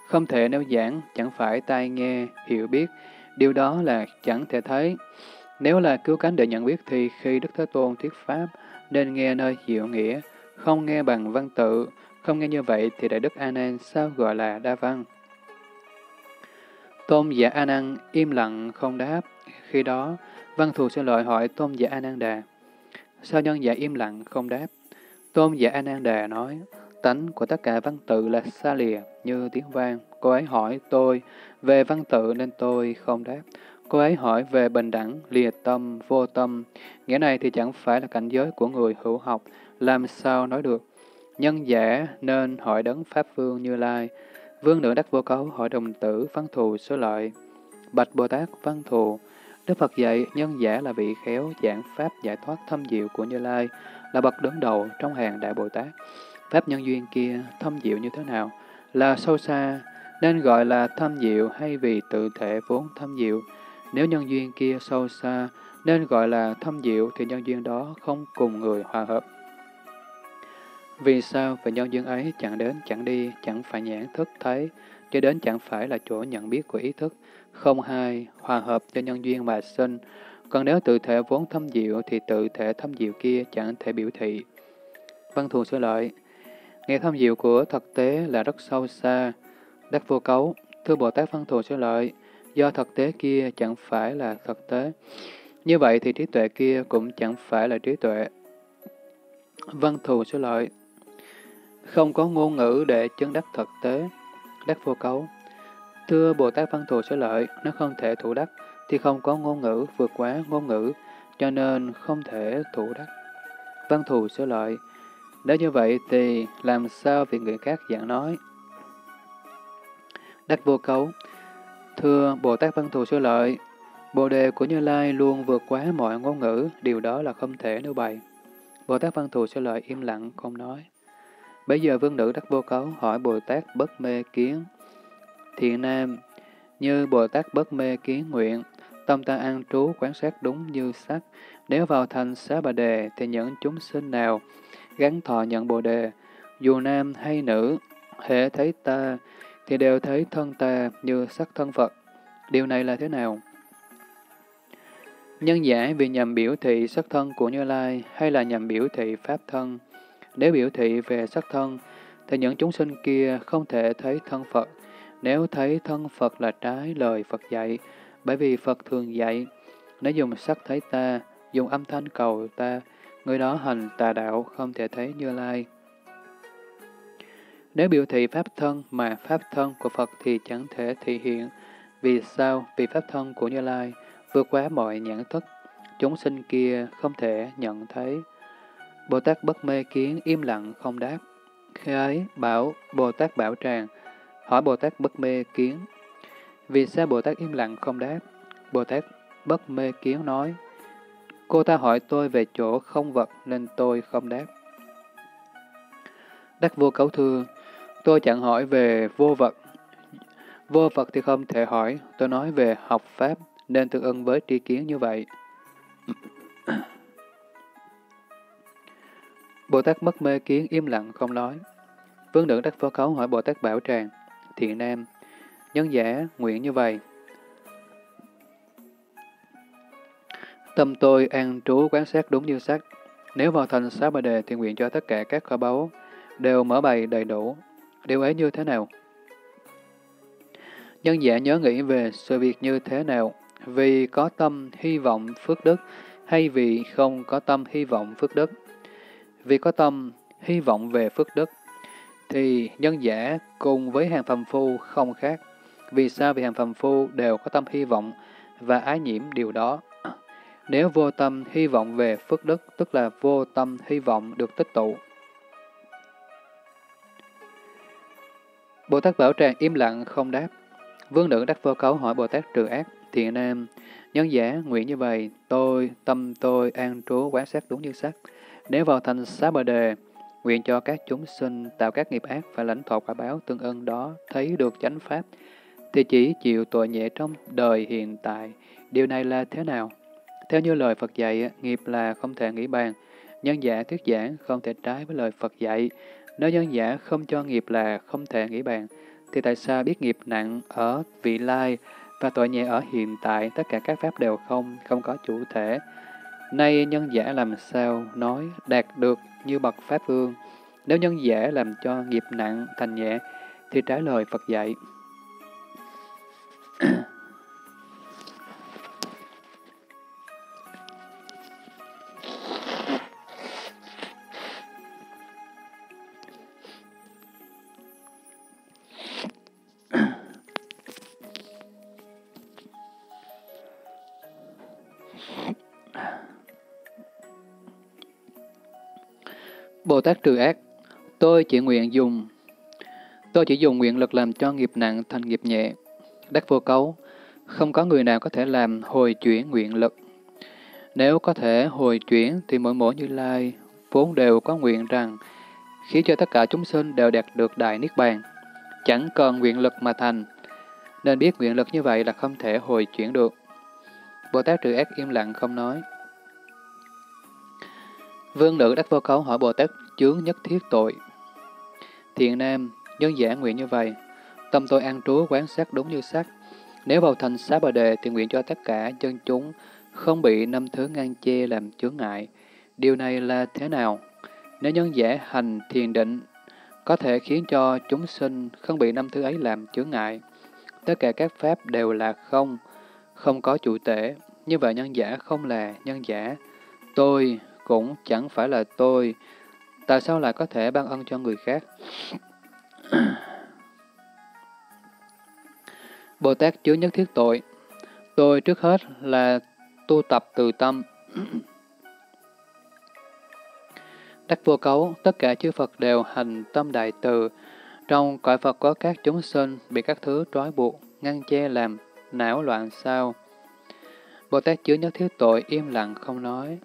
không thể nêu giảng, chẳng phải tai nghe, hiểu biết, điều đó là chẳng thể thấy. Nếu là cứu cánh để nhận biết thì khi Đức Thế Tôn thuyết pháp nên nghe nơi diệu nghĩa, không nghe bằng văn tự, không nghe như vậy thì Đại đức A Nan sao gọi là đa văn? Tôn giả A Nan im lặng không đáp. Khi đó Văn Thù Sư Lợi hỏi tôn giả A Nan Đà sao nhân giả im lặng không đáp? Tôn giả A Nan Đà nói, tánh của tất cả văn tự là xa lìa như tiếng vang. Cô ấy hỏi tôi về văn tự nên tôi không đáp. Cô ấy hỏi về bình đẳng, lìa tâm, vô tâm. Nghĩa này thì chẳng phải là cảnh giới của người hữu học, làm sao nói được. Nhân giả nên hỏi đấng Pháp Vương Như Lai. Vương nữ đắc vô cấu hỏi đồng tử Văn Thù Sư Lợi. Bạch Bồ Tát Văn Thù, Đức Phật dạy nhân giả là vị khéo giảng pháp giải thoát thâm diệu của Như Lai, là bậc đứng đầu trong hàng Đại Bồ Tát. Pháp nhân duyên kia thâm diệu như thế nào? Là sâu xa, nên gọi là thâm diệu hay vì tự thể vốn thâm diệu? Nếu nhân duyên kia sâu xa, nên gọi là thâm diệu thì nhân duyên đó không cùng người hòa hợp. Vì sao? Vì nhân duyên ấy chẳng đến, chẳng đi, chẳng phải nhãn thức thấy, cho đến chẳng phải là chỗ nhận biết của ý thức. Không hai, hòa hợp cho nhân duyên mà sinh. Còn nếu tự thể vốn thâm diệu thì tự thể thâm diệu kia chẳng thể biểu thị. Văn Thù Sư Lợi, nghe thâm diệu của thực tế là rất sâu xa. Đắc vô cấu, thưa Bồ Tát Văn Thù Sư Lợi, do thực tế kia chẳng phải là thực tế. Như vậy thì trí tuệ kia cũng chẳng phải là trí tuệ. Văn Thù Sư Lợi, không có ngôn ngữ để chứng đắc thực tế. Đắc vô cấu, thưa Bồ Tát Văn Thù Sư Lợi, nó không thể thủ đắc thì không có ngôn ngữ vượt quá ngôn ngữ, cho nên không thể thủ đắc. Văn Thù Sư Lợi, nếu như vậy thì làm sao vì người khác giảng nói? Đắc vô cấu, thưa Bồ Tát Văn Thù Sư Lợi, Bồ đề của Như Lai luôn vượt quá mọi ngôn ngữ, điều đó là không thể nêu bày. Bồ Tát Văn Thù Sư Lợi im lặng không nói. Bây giờ Vương nữ đắc vô cấu hỏi Bồ Tát Bất Mê Kiến. Thiện nam, như Bồ Tát Bất Mê Kiến nguyện, tâm ta an trú quán sát đúng như sắc. Nếu vào thành Xá Bà Đề thì những chúng sinh nào gắn thọ nhận Bồ đề, dù nam hay nữ, hễ thấy ta thì đều thấy thân ta như sắc thân Phật. Điều này là thế nào? Nhân giả vì nhằm biểu thị sắc thân của Như Lai hay là nhằm biểu thị pháp thân? Nếu biểu thị về sắc thân, thì những chúng sinh kia không thể thấy thân Phật. Nếu thấy thân Phật là trái lời Phật dạy, bởi vì Phật thường dạy, nếu dùng sắc thấy ta, dùng âm thanh cầu ta, người đó hành tà đạo, không thể thấy Như Lai. Nếu biểu thị pháp thân mà pháp thân của Phật thì chẳng thể thị hiện. Vì sao? Vì pháp thân của Như Lai vượt quá mọi nhãn thức, chúng sinh kia không thể nhận thấy. Bồ Tát Bất Mê Kiến im lặng không đáp. Khi ấy bảo Bồ Tát Bảo Tràng hỏi Bồ Tát Bất Mê Kiến, vì sao Bồ Tát im lặng không đáp? Bồ Tát Bất Mê Kiến nói, cô ta hỏi tôi về chỗ không vật nên tôi không đáp. Đắc vô cấu thưa, tôi chẳng hỏi về vô vật. Vô vật thì không thể hỏi, tôi nói về học pháp, nên tương ưng với tri kiến như vậy. Bồ Tát Mất Mê Kiến im lặng không nói. Vương Nữ Đắc Phổ Khấu hỏi Bồ Tát Bảo Tràng: Thiện Nam, nhân giả nguyện như vậy. Tâm tôi an trú quán sát đúng như sắc. Nếu vào thành Xá Bà Đề thì nguyện cho tất cả các kho báu đều mở bày đầy đủ. Điều ấy như thế nào? Nhân giả nhớ nghĩ về sự việc như thế nào? Vì có tâm hy vọng phước đức hay vì không có tâm hy vọng phước đức? Vì có tâm hy vọng về phước đức thì nhân giả cùng với hàng phàm phu không khác. Vì sao? Vì hàng phàm phu đều có tâm hy vọng và ái nhiễm điều đó. Nếu vô tâm hy vọng về phước đức, tức là vô tâm hy vọng được tích tụ. Bồ Tát Bảo Tràng im lặng không đáp. Vương Nữ Đắc Vô Cấu hỏi Bồ Tát Trừ Ác: Thiện Nam, nhân giả nguyện như vậy. Tâm tôi an trú quán sát đúng như sắc. Nếu vào thành Xá Bà Đề, nguyện cho các chúng sinh tạo các nghiệp ác và lãnh thọ quả báo tương ưng đó, thấy được chánh pháp thì chỉ chịu tội nhẹ trong đời hiện tại. Điều này là thế nào? Theo như lời Phật dạy, nghiệp là không thể nghĩ bàn. Nhân giả thuyết giảng không thể trái với lời Phật dạy. Nếu nhân giả không cho nghiệp là không thể nghĩ bàn, thì tại sao biết nghiệp nặng ở vị lai và tội nhẹ ở hiện tại, tất cả các pháp đều không có chủ thể? Nay nhân giả làm sao nói đạt được như bậc Pháp Vương? Nếu nhân giả làm cho nghiệp nặng thành nhẹ, thì trái lời Phật dạy. Bồ Tát Trừ Ác: Tôi chỉ dùng nguyện lực làm cho nghiệp nặng thành nghiệp nhẹ. Đắc Vô Cấu: Không có người nào có thể làm hồi chuyển nguyện lực. Nếu có thể hồi chuyển thì mỗi Như Lai vốn đều có nguyện rằng khiến cho tất cả chúng sinh đều đạt được đại niết bàn, chẳng cần nguyện lực mà thành. Nên biết nguyện lực như vậy là không thể hồi chuyển được. Bồ Tát Trừ Ác im lặng không nói. Vương Nữ Đắc Vô Cấu hỏi Bồ Tát Chướng Nhất Thiết Tội: Thiện Nam, nhân giả nguyện như vậy. Tâm tôi an trú quán sát đúng như sắc. Nếu vào thành Xá Bà Đề thì nguyện cho tất cả dân chúng không bị năm thứ ngăn che làm chướng ngại. Điều này là thế nào? Nếu nhân giả hành thiền định có thể khiến cho chúng sinh không bị năm thứ ấy làm chướng ngại, tất cả các pháp đều là không có chủ thể. Như vậy nhân giả không là nhân giả, tôi cũng chẳng phải là tôi. Tại sao lại có thể ban ân cho người khác? Bồ Tát Chướng Nhất Thiết Tội: Tôi trước hết là tu tập từ tâm. Đắc Vô Cấu: Tất cả chư Phật đều hành tâm đại từ. Trong cõi Phật có các chúng sinh bị các thứ trói buộc, ngăn che làm não loạn sao? Bồ Tát Chướng Nhất Thiết Tội im lặng không nói.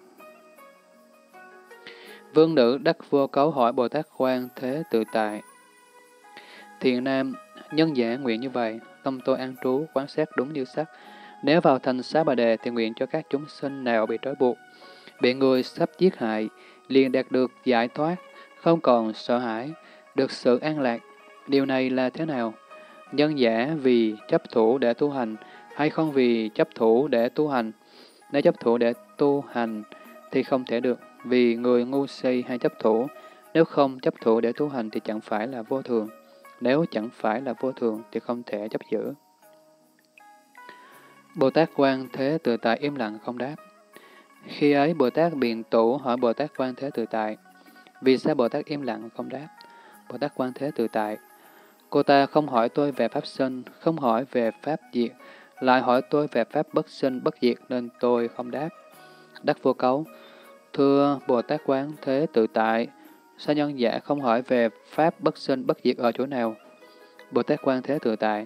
Vương Nữ Đắc Vô Cấu hỏi Bồ Tát Quan Thế Tự Tại: Thiện Nam, nhân giả nguyện như vậy. Tâm tôi an trú quán sát đúng như sắc. Nếu vào thành Xá Bà Đề thì nguyện cho các chúng sinh nào bị trói buộc, bị người sắp giết hại, liền đạt được giải thoát, không còn sợ hãi, được sự an lạc. Điều này là thế nào? Nhân giả vì chấp thủ để tu hành hay không vì chấp thủ để tu hành? Nếu chấp thủ để tu hành thì không thể được, vì người ngu si hay chấp thủ. Nếu không chấp thủ để tu hành thì chẳng phải là vô thường. Nếu chẳng phải là vô thường thì không thể chấp giữ. Bồ Tát Quan Thế Tự Tại im lặng không đáp. Khi ấy Bồ Tát Biện Tủ hỏi Bồ Tát Quan Thế Tự Tại: Vì sao Bồ Tát im lặng không đáp? Bồ Tát Quan Thế Tự Tại: Cô ta không hỏi tôi về pháp sinh, không hỏi về pháp diệt, lại hỏi tôi về pháp bất sinh bất diệt nên tôi không đáp. Đắc Vô Cấu: Thưa Bồ Tát Quán Thế Tự Tại, sao nhân giả không hỏi về pháp bất sinh bất diệt ở chỗ nào? Bồ Tát Quán Thế Tự Tại: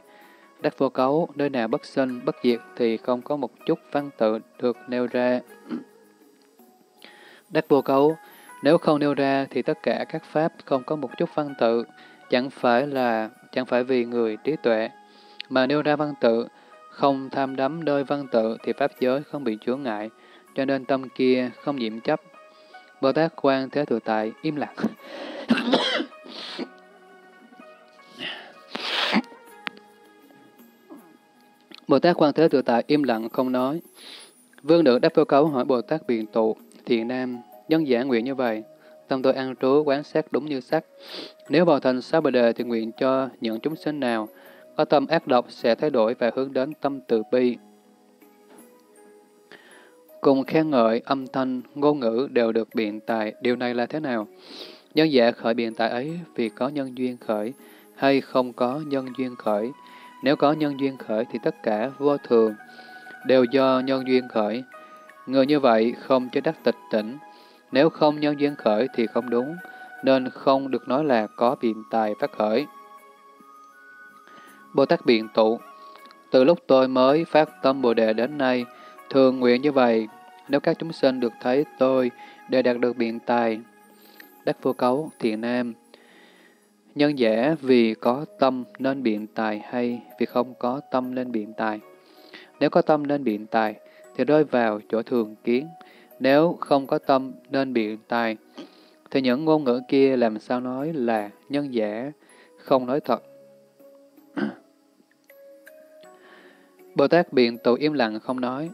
Đắc Vô Cấu, nơi nào bất sinh bất diệt thì không có một chút văn tự được nêu ra. Đắc Vô Cấu: Nếu không nêu ra thì tất cả các pháp không có một chút văn tự, chẳng phải vì người trí tuệ mà nêu ra văn tự, không tham đắm nơi văn tự thì pháp giới không bị chướng ngại, cho nên tâm kia không nhiễm chấp. Bồ Tát Quan Thế Tự Tại im lặng. Bồ Tát Quan Thế Tự Tại im lặng không nói. Vương nữ đáp câu cấu hỏi Bồ Tát Biện Tụ: Thiện Nam, dân giả nguyện như vậy, tâm tôi an trú quán sát đúng như sắc. Nếu vào thành Xá Bồ Đề thì nguyện cho những chúng sinh nào có tâm ác độc sẽ thay đổi và hướng đến tâm từ bi. Cùng khen ngợi, âm thanh, ngôn ngữ đều được biện tài. Điều này là thế nào? Nhân giả khởi biện tài ấy vì có nhân duyên khởi hay không có nhân duyên khởi? Nếu có nhân duyên khởi thì tất cả vô thường đều do nhân duyên khởi. Người như vậy không cho đắc tịch tỉnh. Nếu không nhân duyên khởi thì không đúng, nên không được nói là có biện tài phát khởi. Bồ Tát Biện Tụ: Từ lúc tôi mới phát tâm Bồ Đề đến nay, thường nguyện như vậy, nếu các chúng sinh được thấy tôi để đạt được biện tài. Đắc Vô Cấu: Thiện Nam, nhân giả vì có tâm nên biện tài hay vì không có tâm nên biện tài? Nếu có tâm nên biện tài thì rơi vào chỗ thường kiến. Nếu không có tâm nên biện tài thì những ngôn ngữ kia làm sao nói là nhân giả, không nói thật. Bồ Tát Biện Tụ im lặng không nói.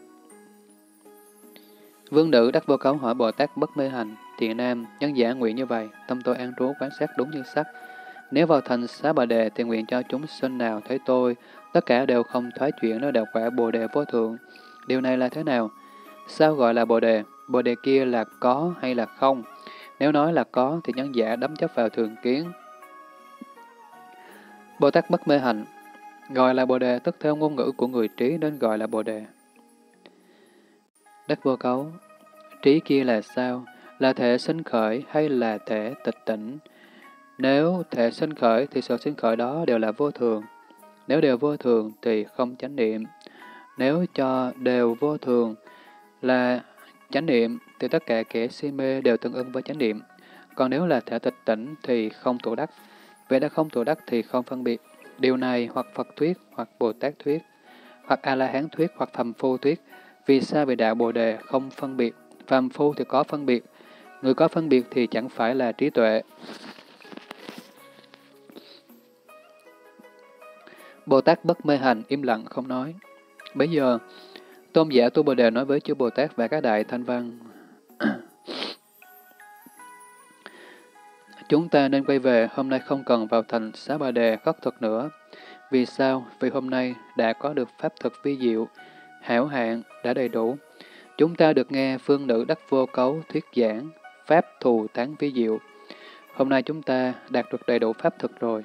Vương nữ đắc Vô Cấu hỏi Bồ Tát Bất Mê Hành: Thiện Nam, nhân giả nguyện như vậy, tâm tôi an trú quán sát đúng như sắc. Nếu vào thành Xá Bà Đề thì nguyện cho chúng sinh nào thấy tôi, tất cả đều không thoái chuyển nơi đạo quả Bồ Đề vô thượng. Điều này là thế nào? Sao gọi là Bồ Đề? Bồ Đề kia là có hay là không? Nếu nói là có thì nhân giả đắm chấp vào thường kiến. Bồ Tát Bất Mê Hành: Gọi là Bồ Đề tức theo ngôn ngữ của người trí nên gọi là Bồ Đề. Đắc Vô Cấu: Trí kia là sao? Là thể sinh khởi hay là thể tịch tỉnh? Nếu thể sinh khởi thì sự sinh khởi đó đều là vô thường. Nếu đều vô thường thì không chánh niệm. Nếu cho đều vô thường là chánh niệm thì tất cả kẻ si mê đều tương ứng với chánh niệm. Còn nếu là thể tịch tỉnh thì không thủ đắc. Vậy đã không thủ đắc thì không phân biệt. Điều này hoặc Phật thuyết, hoặc Bồ Tát thuyết, hoặc A-la-hán thuyết, hoặc Phàm Phu thuyết. Vì sao về đạo Bồ Đề không phân biệt? Phàm Phu thì có phân biệt. Người có phân biệt thì chẳng phải là trí tuệ. Bồ Tát Bất Mê Hành im lặng không nói. Bây giờ, tôn giả Tu Bồ Đề nói với chư Bồ Tát và các đại thanh văn: Chúng ta nên quay về, hôm nay không cần vào thành Xá Bà Đề khất thực nữa. Vì sao? Vì hôm nay đã có được pháp thực vi diệu, hảo hạn đã đầy đủ. Chúng ta được nghe phương nữ đắc Vô Cấu thuyết giảng pháp thù tán vi diệu. Hôm nay chúng ta đạt được đầy đủ pháp thực rồi.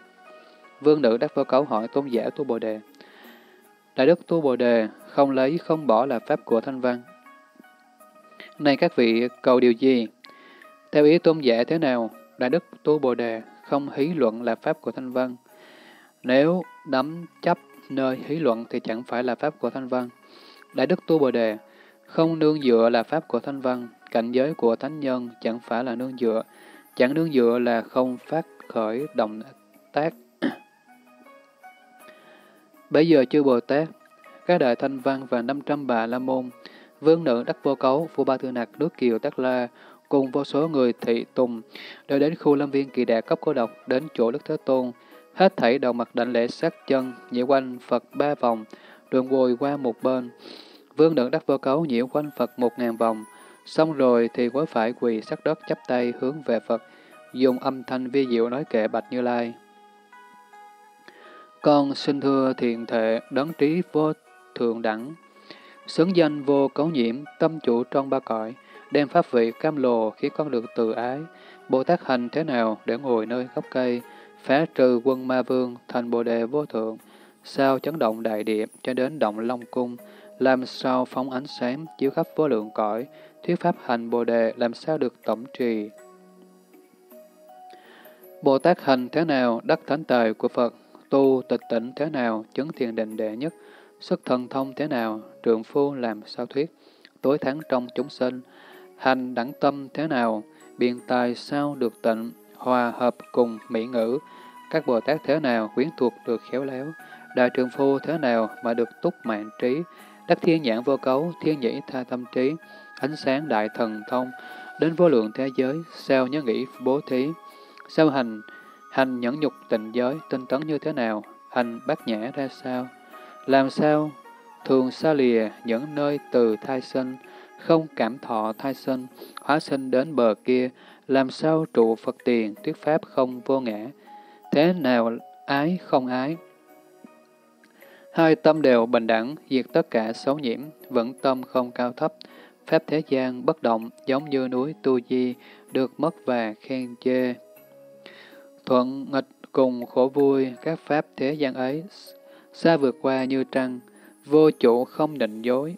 Vương nữ đắc Vô Cấu hỏi tôn giả Tu Bồ Đề: Đại đức Tu Bồ Đề, không lấy không bỏ là pháp của thanh văn. Này các vị cầu điều gì? Theo ý tôn giả thế nào? Đại đức Tu Bồ Đề, không hí luận là pháp của thanh văn. Nếu đắm chấp nơi hí luận thì chẳng phải là pháp của thanh văn. Đại đức Tu Bồ Đề, không nương dựa là pháp của thanh văn. Cảnh giới của thánh nhân chẳng phải là nương dựa. Chẳng nương dựa là không phát khởi động tác. Bây giờ chư Bồ Tát, các đại thanh văn và 500 bà la môn, vương nữ đắc Vô Cấu, Vua Ba Tư Nặc, Nước Kiều Tát La cùng vô số người thị tùng đều đến khu lâm viên Kỳ Đà Cốc Cô Độc, đến chỗ Đức Thế Tôn, hết thảy đầu mặt đảnh lễ sát chân, nhiễu quanh Phật 3 vòng, rồi ngồi qua một bên. Vương nữ đắc Vô Cấu nhiễu quanh Phật 1000 vòng, xong rồi thì gối phải quỳ sát đất chắp tay hướng về Phật, dùng âm thanh vi diệu nói kệ: Bạch Như Lai, con xin thưa thiện thệ đấng trí vô thượng đẳng, xứng danh vô cấu nhiễm, tâm chủ trong ba cõi, đem pháp vị cam lồ khiến con được từ ái. Bồ Tát hành thế nào để ngồi nơi gốc cây, phá trừ quân ma vương, thành Bồ Đề vô thượng, sao chấn động đại địa cho đến động Long Cung, làm sao phóng ánh sáng chiếu khắp vô lượng cõi, thuyết pháp hành Bồ Đề làm sao được tổng trì. Bồ Tát hành thế nào đắc thánh tài của Phật, tu tịch tỉnh thế nào, chứng thiền định đệ nhất, sức thần thông thế nào, trượng phu làm sao thuyết, tối thắng trong chúng sinh. Hành đẳng tâm thế nào, biện tài sao được tịnh, hòa hợp cùng mỹ ngữ. Các Bồ Tát thế nào quyến thuộc được khéo léo, đại trượng phu thế nào mà được túc mạng trí, đắc thiên nhãn vô cấu, thiên nhĩ tha tâm trí, ánh sáng đại thần thông, đến vô lượng thế giới, sao nhớ nghĩ bố thí, sao hành, hành nhẫn nhục tịnh giới, tinh tấn như thế nào, hành bát nhã ra sao, làm sao, thường xa lìa những nơi từ thai sinh, không cảm thọ thai sinh, hóa sinh đến bờ kia, làm sao trụ Phật tiền, thuyết pháp không vô ngã, thế nào ái không ái. Hai tâm đều bình đẳng, diệt tất cả xấu nhiễm, vững tâm không cao thấp, pháp thế gian bất động, giống như núi Tu Di, được mất và khen chê. Thuận nghịch cùng khổ vui, các pháp thế gian ấy, xa vượt qua như trăng, vô chủ không định dối.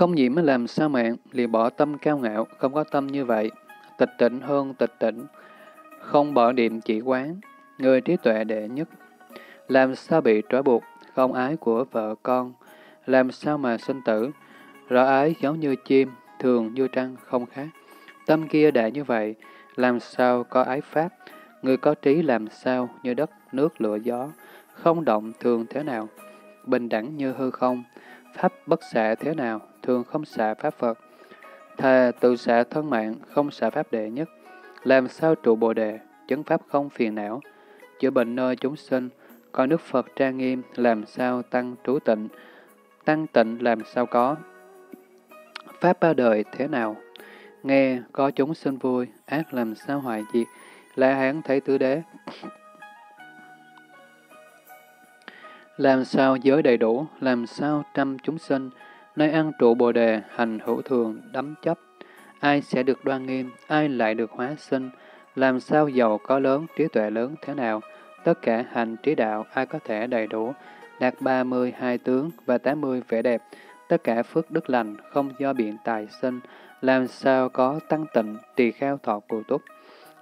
Không nhiễm làm sao mạng, lìa bỏ tâm cao ngạo, không có tâm như vậy, tịch tịnh hơn tịch tịnh, không bỏ niệm chỉ quán, người trí tuệ đệ nhất. Làm sao bị trói buộc, không ái của vợ con, làm sao mà sinh tử, rõ ái giống như chim, thường như trăng không khác. Tâm kia đại như vậy, làm sao có ái pháp, người có trí làm sao như đất, nước, lửa, gió, không động thường thế nào, bình đẳng như hư không, pháp bất xạ thế nào, thường không xạ pháp Phật. Thà tự xạ thân mạng, không xạ pháp đệ nhất. Làm sao trụ bồ đề, chứng pháp không phiền não, chữa bệnh nơi chúng sinh, coi nước Phật trang nghiêm, làm sao tăng trú tịnh, tăng tịnh làm sao có. Pháp ba đời thế nào, nghe có chúng sinh vui, ác làm sao hoại diệt, La Hán thấy tứ đế. Làm sao giới đầy đủ, làm sao trăm chúng sinh, nơi ăn trụ bồ đề, hành hữu thường, đắm chấp. Ai sẽ được đoan nghiêm, ai lại được hóa sinh, làm sao giàu có lớn, trí tuệ lớn thế nào. Tất cả hành trí đạo, ai có thể đầy đủ, đạt 32 tướng và 80 vẻ đẹp. Tất cả phước đức lành, không do biện tài sinh, làm sao có tăng tịnh, tỳ kheo thọ cụ túc.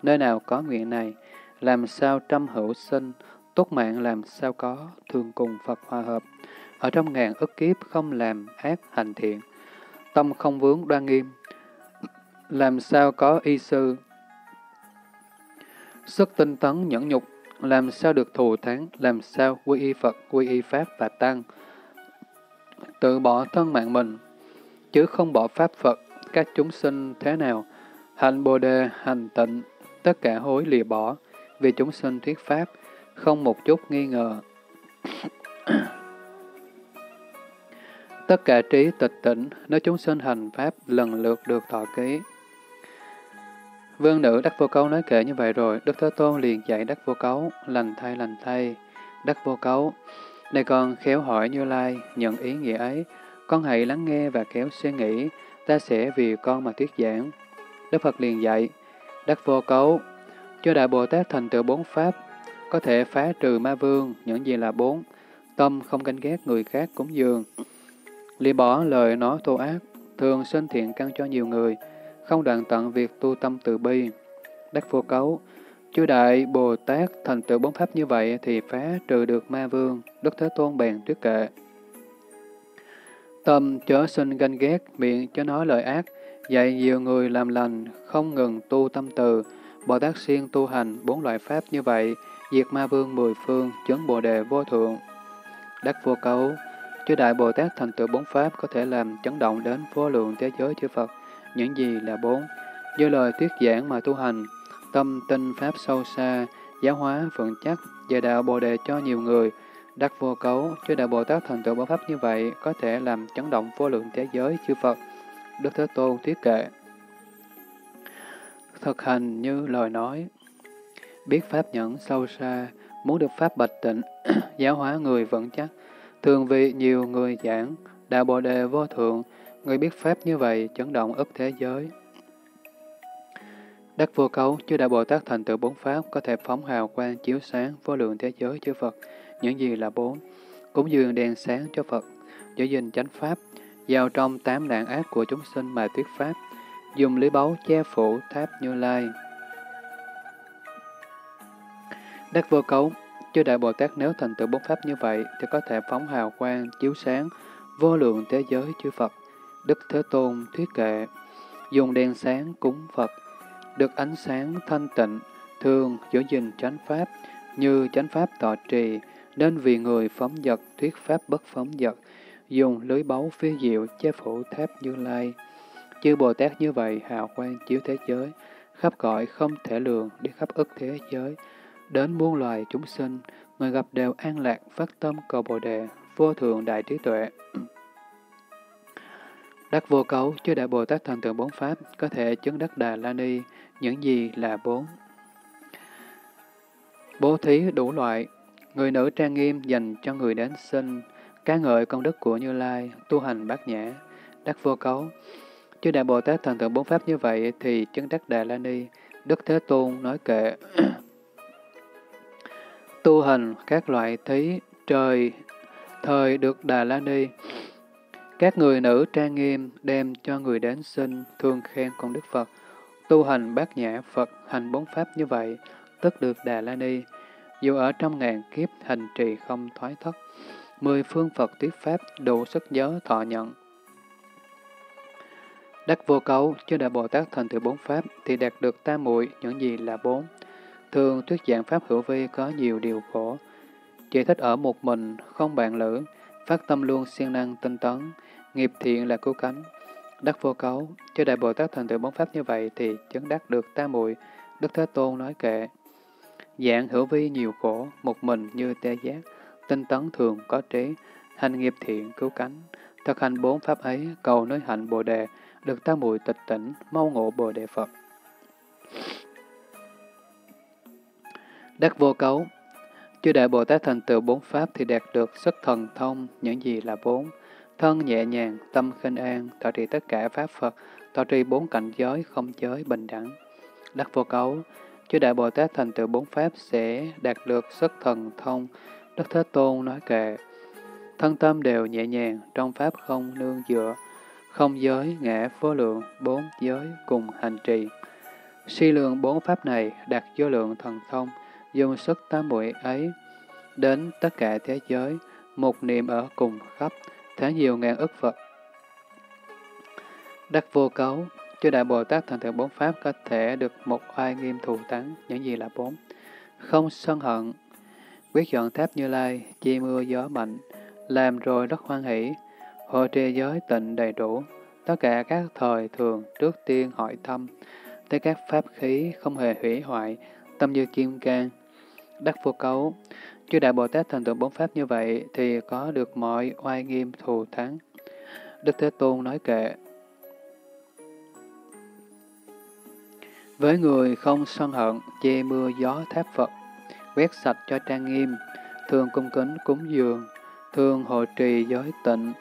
Nơi nào có nguyện này, làm sao trăm hữu sinh, tốt mạng làm sao có, thường cùng Phật hòa hợp. Ở trong ngàn ức kiếp không làm ác hành thiện, tâm không vướng đoan nghiêm, làm sao có y sư. Sức tinh tấn nhẫn nhục, làm sao được thù thắng, làm sao quy y Phật, quy y Pháp và Tăng. Tự bỏ thân mạng mình, chứ không bỏ Pháp Phật, các chúng sinh thế nào. Hành bồ đề, hành tịnh, tất cả hối lìa bỏ, vì chúng sinh thuyết Pháp, không một chút nghi ngờ. Tất cả trí tịch tỉnh, nếu chúng sinh hành pháp lần lượt được thọ ký. Vương nữ Đắc Vô Cấu nói kệ như vậy rồi, Đức Thế Tôn liền dạy Đắc Vô Cấu, lành thay, Đắc Vô Cấu. Này con khéo hỏi Như Lai, nhận ý nghĩa ấy, con hãy lắng nghe và khéo suy nghĩ, ta sẽ vì con mà thuyết giảng. Đức Phật liền dạy, Đắc Vô Cấu, cho Đại Bồ Tát thành tựu bốn pháp, có thể phá trừ ma vương, những gì là bốn, tâm không ganh ghét người khác cúng dường, lìa bỏ lời nói thô ác, thường sinh thiện căn cho nhiều người, không đoạn tận việc tu tâm từ bi. Đắc Vô Cấu, chư Đại Bồ Tát thành tựu bốn pháp như vậy thì phá trừ được ma vương. Đức Thế Tôn bèn thuyết kệ. Tâm chớ sinh ganh ghét, miệng chớ nói lời ác, dạy nhiều người làm lành, không ngừng tu tâm từ. Bồ Tát siêng tu hành bốn loại pháp như vậy, diệt ma vương mười phương, chứng bồ đề vô thượng. Đắc Vô Cấu, chư Đại Bồ Tát thành tựu bốn pháp có thể làm chấn động đến vô lượng thế giới chư Phật, những gì là bốn, như lời thuyết giảng mà tu hành, tâm tinh pháp sâu xa, giáo hóa vững chắc, dạy đạo bồ đề cho nhiều người. Đắc Vô Cấu, chư Đại Bồ Tát thành tựu bốn pháp như vậy có thể làm chấn động vô lượng thế giới chư Phật. Đức Thế Tôn thuyết kệ. Thực hành như lời nói, biết pháp nhẫn sâu xa, muốn được pháp bạch tịnh, giáo hóa người vững chắc, thường vì nhiều người giảng, đạo bồ đề vô thượng, người biết pháp như vậy, chấn động ức thế giới. Đắc Vô Cấu, chư Đại Bồ Tát thành tựu bốn pháp, có thể phóng hào quang chiếu sáng vô lượng thế giới chư Phật, những gì là bốn, cúng dường đèn sáng cho Phật, giữ gìn chánh pháp, vào trong tám nạn ác của chúng sinh mà thuyết pháp, dùng lưới báu che phủ tháp Như Lai. Đắc vô cấu, chư Đại Bồ Tát nếu thành tựu bốn pháp như vậy thì có thể phóng hào quang chiếu sáng vô lượng thế giới chư Phật. Đức Thế Tôn thuyết kệ, dùng đèn sáng cúng Phật, được ánh sáng thanh tịnh, thường giữ gìn chánh pháp, như chánh pháp tọa trì, nên vì người phóng dật thuyết pháp bất phóng dật, dùng lưới báu phi diệu che phủ tháp Như Lai. Chư Bồ Tát như vậy hào quang chiếu thế giới, khắp cõi không thể lường, đi khắp ức thế giới, đến muôn loài chúng sinh, người gặp đều an lạc, phát tâm cầu Bồ đề, vô thượng đại trí tuệ. Đắc vô cấu, chư Đại Bồ Tát thành tựu bốn pháp, có thể chứng đắc Đà La Ni. Những gì là bốn? Bố thí đủ loại, người nữ trang nghiêm dành cho người đến sinh, ca ngợi công đức của Như Lai, tu hành bát nhã. Đắc vô cấu, chư Đại Bồ Tát thành tựu bốn pháp như vậy thì chứng đắc Đà La Ni. Đức Thế Tôn nói kệ, tu hành các loại thí trời thời được Đà La Ni. Các người nữ trang nghiêm đem cho người đến sinh, thương khen công đức Phật, tu hành bát nhã Phật, hành bốn pháp như vậy, tất được Đà La Ni. Dù ở trong ngàn kiếp hành trì không thoái thất, 10 phương Phật thuyết pháp đủ sức nhớ thọ nhận. Đắc vô cấu, chư Đại Bồ Tát thành tựu bốn pháp thì đạt được tam muội. Những gì là bốn? Thường thuyết giảng pháp hữu vi có nhiều điều khổ, chỉ thích ở một mình, không bạn lữ, phát tâm luôn siêng năng tinh tấn, nghiệp thiện là cứu cánh. Đắc vô cấu, chư Đại Bồ Tát thành tựu bốn pháp như vậy thì chứng đắc được tam muội. Đức Thế Tôn nói kệ, dạng hữu vi nhiều khổ, một mình như tê giác, tinh tấn thường có trí, hành nghiệp thiện cứu cánh. Thực hành bốn pháp ấy, cầu nối hạnh Bồ đề, được tam muội tịch tỉnh, mau ngộ Bồ đề Phật. Đắc vô cấu, chư Đại Bồ Tát thành tựu bốn pháp thì đạt được sức thần thông. Những gì là bốn? Thân nhẹ nhàng, tâm khinh an, thọ trì tất cả pháp Phật, thọ trì bốn cảnh giới, không giới, bình đẳng. Đắc vô cấu, chư Đại Bồ Tát thành tựu bốn pháp sẽ đạt được sức thần thông. Đức Thế Tôn nói kệ, thân tâm đều nhẹ nhàng, trong pháp không nương dựa, không giới, ngã vô lượng, bốn giới cùng hành trì. Suy lượng bốn pháp này đạt vô lượng thần thông, dùng sức tam muội ấy đến tất cả thế giới, một niệm ở cùng khắp, thế nhiều ngàn ức Phật. Đắc vô cấu, chư Đại Bồ Tát thành tựu bốn pháp có thể được một oai nghiêm thù thắng. Những gì là bốn? Không sân hận, quyết dọn tháp Như Lai, chi mưa gió mạnh, làm rồi rất hoan hỷ, hộ trì giới tịnh đầy đủ, tất cả các thời thường trước tiên hỏi thăm, tới các pháp khí không hề hủy hoại, tâm như kim cang. Đắc vô cấu, chư Đại Bồ Tát thành tựu bốn pháp như vậy thì có được mọi oai nghiêm thù thắng. Đức Thế Tôn nói kệ, với người không sân hận, che mưa gió tháp Phật, quét sạch cho trang nghiêm, thường cung kính cúng dường, thường hộ trì giới tịnh,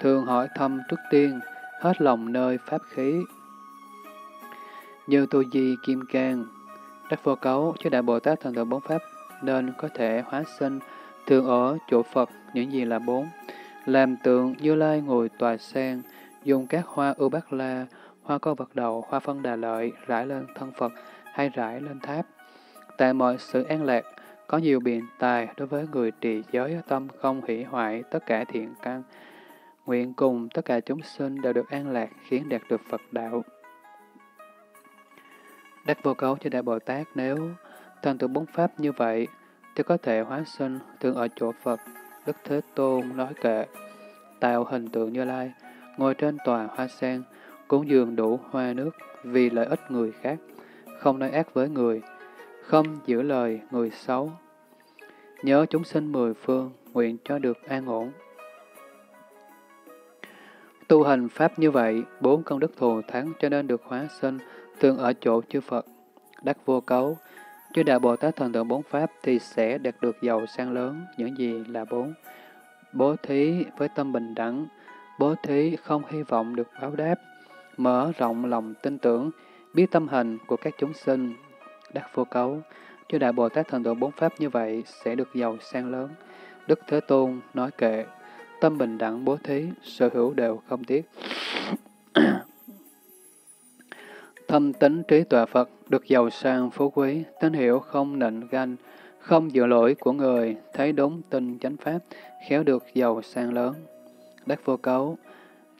thường hỏi thăm trước tiên, hết lòng nơi pháp khí, như tu di kim cang. Đắc vô cấu, chư Đại Bồ Tát thành tựu bốn pháp nên có thể hóa sinh, thường ở chỗ Phật. Những gì là bốn? Làm tượng Như Lai ngồi tòa sen, dùng các hoa ưu bát la, hoa câu vật đầu, hoa phân đà lợi rải lên thân Phật hay rải lên tháp. Tại mọi sự an lạc, có nhiều biện tài đối với người trì giới, tâm không hủy hoại tất cả thiện căn, nguyện cùng tất cả chúng sinh đều được an lạc, khiến đạt được Phật đạo. Đắc vô cấu, chư Đại Bồ Tát nếu thành tựu bốn pháp như vậy thì có thể hóa sinh, thường ở chỗ Phật. Đức Thế Tôn nói kệ, tạo hình tượng Như Lai, ngồi trên tòa hoa sen, cúng dường đủ hoa nước, vì lợi ích người khác, không nói ác với người, không giữ lời người xấu, nhớ chúng sinh 10 phương, nguyện cho được an ổn. Tu hành pháp như vậy, bốn công đức thù thắng cho nên được hóa sinh, thường ở chỗ chư Phật. Đắc vô cấu, chư Đại Bồ Tát thành tựu bốn pháp thì sẽ đạt được giàu sang lớn. Những gì là bốn? Bố thí với tâm bình đẳng, bố thí không hy vọng được báo đáp, mở rộng lòng tin tưởng, biết tâm hành của các chúng sinh. Đắc vô cấu, chư Đại Bồ Tát thành tựu bốn pháp như vậy sẽ được giàu sang lớn. Đức Thế Tôn nói kệ, tâm bình đẳng bố thí, sở hữu đều không tiếc. Thâm tính trí tuệ Phật được giàu sang phú quý, tín hiểu không nịnh ganh, không dựa lỗi của người, thấy đúng tin chánh pháp, khéo được giàu sang lớn. Đắc vô cấu,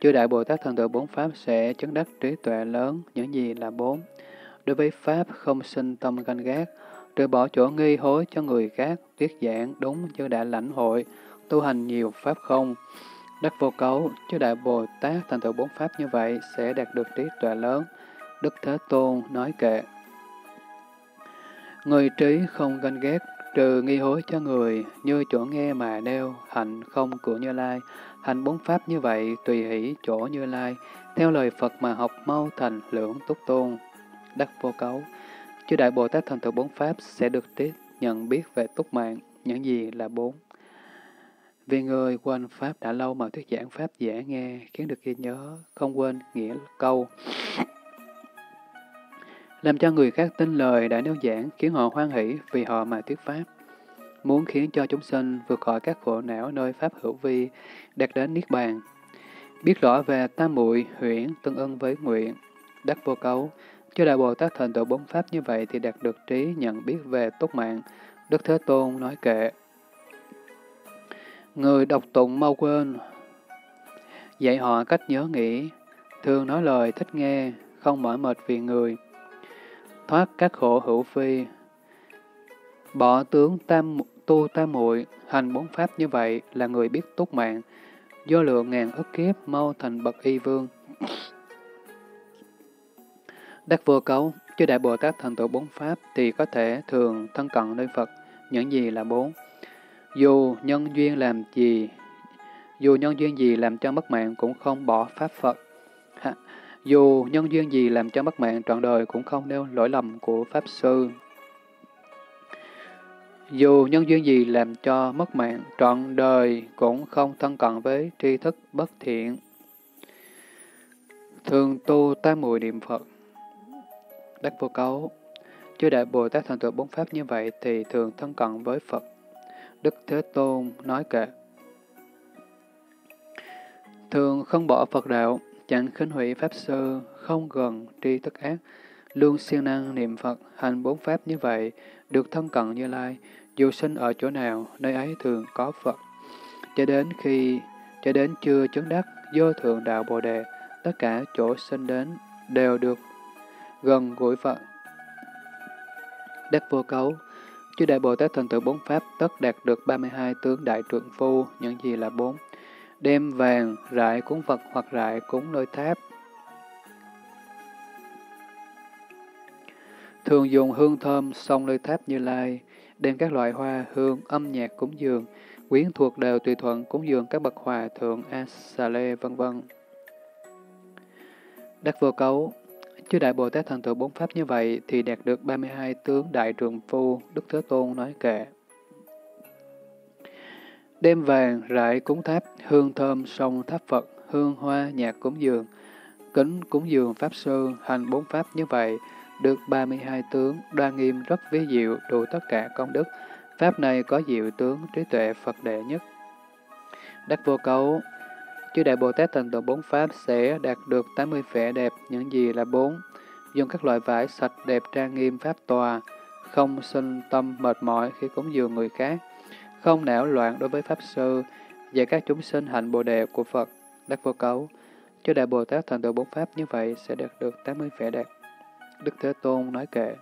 chư Đại Bồ Tát Thần Tử bốn Pháp sẽ chứng đắc trí tuệ lớn. Những gì là bốn? Đối với Pháp không sinh tâm ganh ghét, trừ bỏ chỗ nghi hối cho người khác, thuyết giảng đúng như đã lãnh hội, tu hành nhiều Pháp không. Đắc vô cấu, chư Đại Bồ Tát Thần Tử bốn Pháp như vậy sẽ đạt được trí tuệ lớn. Đức Thế Tôn nói kệ. Người trí không ganh ghét, trừ nghi hối cho người, như chỗ nghe mà nêu, hạnh không của Như Lai, hành bốn pháp như vậy, tùy hỷ chỗ Như Lai, theo lời Phật mà học mau thành lưỡng túc tôn. Đắc vô cấu, chư Đại Bồ Tát Thần Tử bốn Pháp sẽ được nhận biết về túc mạng, những gì là bốn. Vì người quên Pháp đã lâu mà thuyết giảng Pháp dễ nghe, khiến được ghi nhớ, không quên nghĩa câu. Làm cho người khác tin lời đã nêu giảng, khiến họ hoan hỷ vì họ mà thuyết Pháp. Muốn khiến cho chúng sinh vượt khỏi các khổ não nơi Pháp hữu vi, đạt đến Niết Bàn. Biết rõ về tam muội huyễn tương ưng với nguyện. Đắc vô cấu, chư Đại Bồ Tát Thần Tử bốn Pháp như vậy thì đạt được trí nhận biết về túc mạng. Đức Thế Tôn nói kệ. Người đọc tụng mau quên, dạy họ cách nhớ nghĩ, thường nói lời thích nghe, không mỏi mệt vì người. Thoát các khổ hữu phi, bỏ tướng tu tam muội, hành bốn pháp như vậy là người biết túc mạng, do lượng ngàn ức kiếp mau thành bậc y vương. Đắc vô cấu, chư Đại Bồ Tát Thần Tử bốn Pháp thì có thể thường thân cận nơi Phật, những gì là bốn. Dù nhân duyên gì làm cho mất mạng cũng không bỏ Pháp Phật. Dù nhân duyên gì làm cho mất mạng trọn đời cũng không nêu lỗi lầm của Pháp Sư. Dù nhân duyên gì làm cho mất mạng trọn đời cũng không thân cận với tri thức bất thiện. Thường tu tam muội niệm Phật. Đắc vô cấu, chư Đại Bồ Tát Thần Tử bốn Pháp như vậy thì thường thân cận với Phật. Đức Thế Tôn nói kệ. Thường không bỏ Phật đạo, chẳng khinh hủy Pháp Sư, không gần tri tất ác, luôn siêng năng niệm Phật, hành bốn Pháp như vậy, được thân cận Như Lai, dù sinh ở chỗ nào, nơi ấy thường có Phật. Cho đến chưa chứng đắc, vô thượng đạo Bồ Đề, tất cả chỗ sinh đến, đều được gần gũi Phật. Đắc vô cấu, chư Đại Bồ Tát Thần Tử bốn Pháp tất đạt được 32 tướng đại trượng phu, những gì là bốn. Đem vàng, rải cúng Phật hoặc rải cúng nơi tháp. Thường dùng hương thơm xông nơi tháp Như Lai, đem các loại hoa, hương, âm nhạc cúng dường, quyến thuộc đều tùy thuận cúng dường các bậc hòa thượng A-sa-lê, vân vân. Đắc vô cấu, chư Đại Bồ Tát Thần Tử bốn Pháp như vậy thì đạt được 32 tướng đại trượng phu. Đức Thế Tôn nói kệ. Đem vàng rải cúng tháp, hương thơm sông tháp Phật, hương hoa nhạc cúng dường, kính cúng dường Pháp Sư, hành bốn Pháp như vậy, được 32 tướng, đoa nghiêm rất vi diệu, đủ tất cả công đức. Pháp này có diệu tướng trí tuệ Phật đệ nhất. Đắc vô cấu, chư Đại Bồ Tát Thần Tử bốn Pháp sẽ đạt được 80 vẻ đẹp, những gì là bốn. Dùng các loại vải sạch đẹp trang nghiêm Pháp tòa, không sinh tâm mệt mỏi khi cúng dường người khác, không não loạn đối với Pháp Sư, dạy các chúng sinh hạnh Bồ Đề của Phật. Đắc vô cấu, chư Đại Bồ Tát Thần Tử bốn Pháp như vậy sẽ đạt được 80 vẻ đẹp. Đức Thế Tôn nói kệ.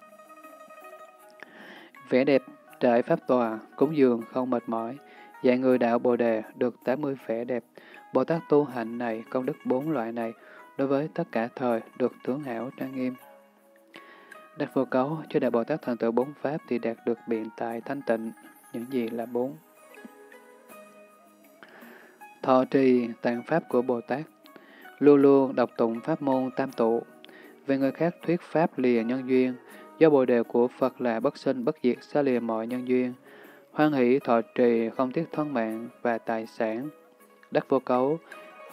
Vẻ đẹp trải Pháp tòa, cúng dường không mệt mỏi, dạy người đạo Bồ Đề được 80 vẻ đẹp. Bồ Tát tu hạnh này, công đức bốn loại này, đối với tất cả thời được tướng hảo trang nghiêm. Đắc vô cấu, chư Đại Bồ Tát Thần Tử bốn Pháp thì đạt được biện tài thanh tịnh. Những gì là bốn. Thọ trì tạng Pháp của Bồ Tát, luôn luôn đọc tụng Pháp môn tam tụ. Về người khác thuyết Pháp lìa nhân duyên, do Bồ Đề của Phật là bất sinh bất diệt, xa lìa mọi nhân duyên. Hoan hỷ thọ trì không tiếc thân mạng và tài sản. Đắc vô cấu,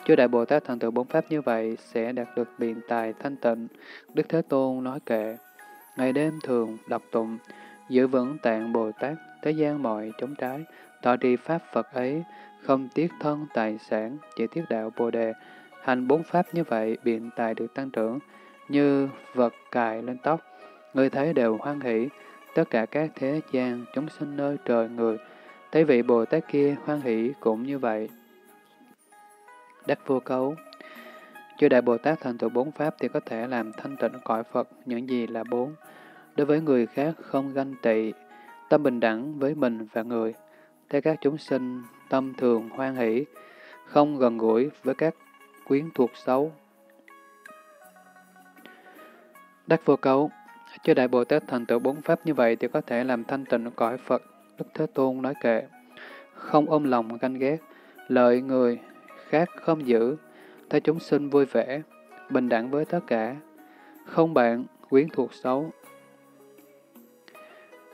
chư Đại Bồ Tát Thần Tử bốn Pháp như vậy sẽ đạt được biện tài thanh tịnh. Đức Thế Tôn nói kệ. Ngày đêm thường đọc tụng, giữ vững tạng Bồ Tát, thế gian mọi chống trái, thọ trì Pháp Phật ấy, không tiếc thân tài sản, chỉ tiếc đạo Bồ Đề. Hành bốn Pháp như vậy, biện tài được tăng trưởng, như vật cài lên tóc. Người thấy đều hoan hỷ, tất cả các thế gian, chúng sinh nơi trời người, thấy vị Bồ Tát kia hoan hỷ cũng như vậy. Đắc vô cấu. Chư Đại Bồ Tát thành tựu bốn pháp thì có thể làm thanh tịnh cõi Phật. Những gì là bốn? Đối với người khác không ganh tị, tâm bình đẳng với mình và người. Thế các chúng sinh, tâm thường hoan hỷ, không gần gũi với các quyến thuộc xấu. Đắc vô cấu. Chư Đại Bồ Tát thành tựu bốn pháp như vậy thì có thể làm thanh tịnh cõi Phật. Đức Thế Tôn nói kệ: không ôm lòng ganh ghét, lợi người khác không giữ, thấy chúng sinh vui vẻ, bình đẳng với tất cả, không bạn quyến thuộc xấu.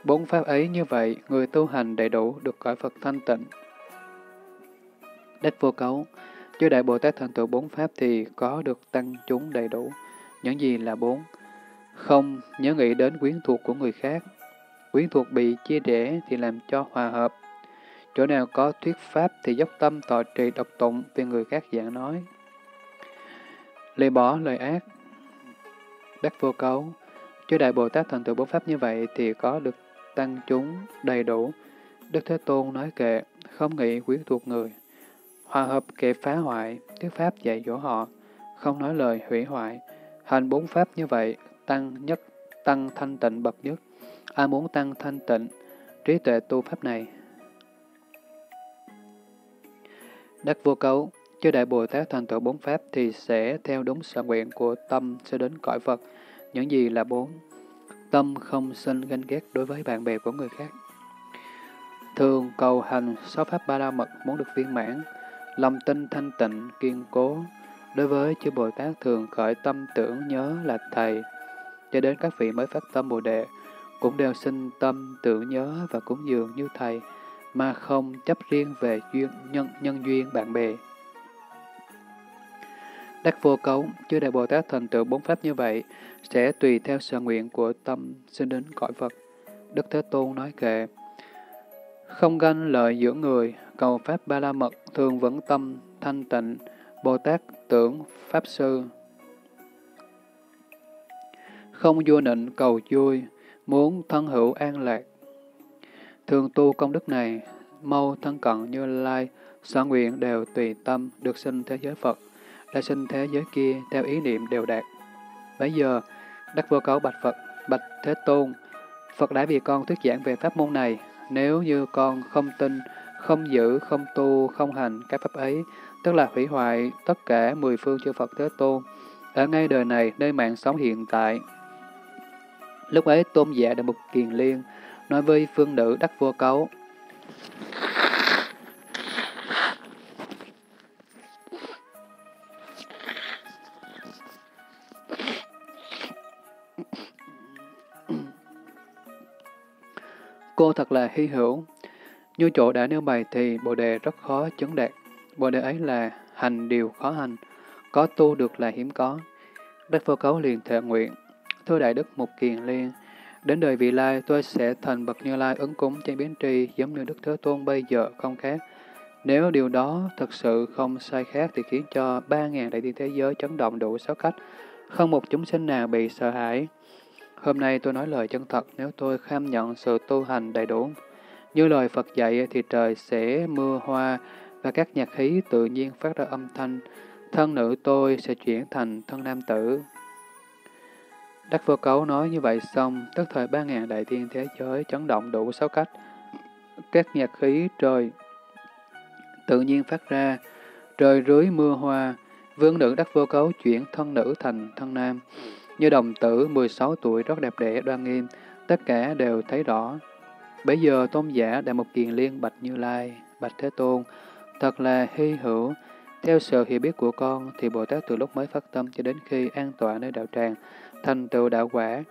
Bốn pháp ấy như vậy, người tu hành đầy đủ được cõi Phật thanh tịnh. Đắc vô cấu. Chư Đại Bồ Tát thành tựu bốn pháp thì có được tăng chúng đầy đủ. Những gì là bốn? Không nhớ nghĩ đến quyến thuộc của người khác. Quyến thuộc bị chia rẽ thì làm cho hòa hợp. Chỗ nào có thuyết pháp thì dốc tâm tọa trì độc tụng về người khác giảng nói. Lìa bỏ lời ác. Đắc vô cấu. Chư Đại Bồ Tát thành tựu bốn pháp như vậy thì có được tăng chúng đầy đủ. Đức Thế Tôn nói kệ: không nghĩ quyến thuộc người, hòa hợp kệ phá hoại, thuyết pháp dạy dỗ họ, không nói lời hủy hoại. Hành bốn pháp như vậy, tăng thanh tịnh bậc nhất. Ai muốn tăng thanh tịnh, trí tuệ tu pháp này. Đắc vô cấu. Chư Đại Bồ Tát thành tựu bốn pháp thì sẽ theo đúng sở nguyện của tâm sẽ đến cõi Phật. Những gì là bốn? Tâm không sinh ganh ghét đối với bạn bè của người khác. Thường cầu hành sáu pháp ba la mật muốn được viên mãn. Lòng tin thanh tịnh, kiên cố. Đối với chư Bồ Tát thường khởi tâm tưởng nhớ là Thầy. Cho đến các vị mới phát tâm Bồ Đề, cũng đều sinh tâm tưởng nhớ và cúng dường như Thầy, mà không chấp riêng về nhân duyên bạn bè. Đắc vô cấu. Chư Đại Bồ Tát thành tựu bốn pháp như vậy, sẽ tùy theo sở nguyện của tâm sinh đến cõi Phật. Đức Thế Tôn nói kệ: không ganh lợi giữa người, cầu pháp ba la mật, thường vững tâm thanh tịnh, Bồ Tát tưởng pháp sư. Không vua nịnh cầu vui, muốn thân hữu an lạc. Thường tu công đức này, mau thân cận Như Lai, sở nguyện đều tùy tâm, được sinh thế giới Phật, đã sinh thế giới kia theo ý niệm đều đạt. Bấy giờ, Đắc vô cấu bạch Phật: bạch Thế Tôn, Phật đã vì con thuyết giảng về pháp môn này. Nếu như con không tin, không giữ, không tu, không hành các pháp ấy, tức là hủy hoại tất cả 10 phương chư Phật Thế Tôn ở ngay đời này, nơi mạng sống hiện tại. Lúc ấy Tôn giả Đại Mục Kiền Liên nói với phương nữ Đắc vô cấu: cô thật là hy hữu. Như chỗ đã nêu bày thì Bồ Đề rất khó chứng đạt. Bồ Đề ấy là hành điều khó hành, có tu được là hiếm có. Đắc vô cấu liền thệ nguyện: thưa Đại Đức Mục Kiền Liên, đến đời vị lai tôi sẽ thành bậc Như Lai, ứng cúng chánh biến tri giống như Đức Thế Tôn bây giờ không khác. Nếu điều đó thật sự không sai khác thì khiến cho 3.000 đại thiên thế giới chấn động đủ 6 cách, không một chúng sinh nào bị sợ hãi. Hôm nay tôi nói lời chân thật, nếu tôi kham nhận sự tu hành đầy đủ như lời Phật dạy thì trời sẽ mưa hoa và các nhạc khí tự nhiên phát ra âm thanh. Thân nữ tôi sẽ chuyển thành thân nam tử. Đắc vô cấu nói như vậy xong, tức thời 3.000 đại thiên thế giới chấn động đủ 6 cách. Các nhạc khí trời tự nhiên phát ra, trời rưới mưa hoa, vương nữ Đắc vô cấu chuyển thân nữ thành thân nam. Như đồng tử 16 tuổi rất đẹp đẽ đoan nghiêm, tất cả đều thấy rõ. Bây giờ Tôn giả Đại Mục Kiền Liên bạch Như Lai: bạch Thế Tôn, thật là hy hữu. Theo sự hiểu biết của con thì Bồ Tát từ lúc mới phát tâm cho đến khi an tọa nơi đạo tràng, thành tựu đạo quả,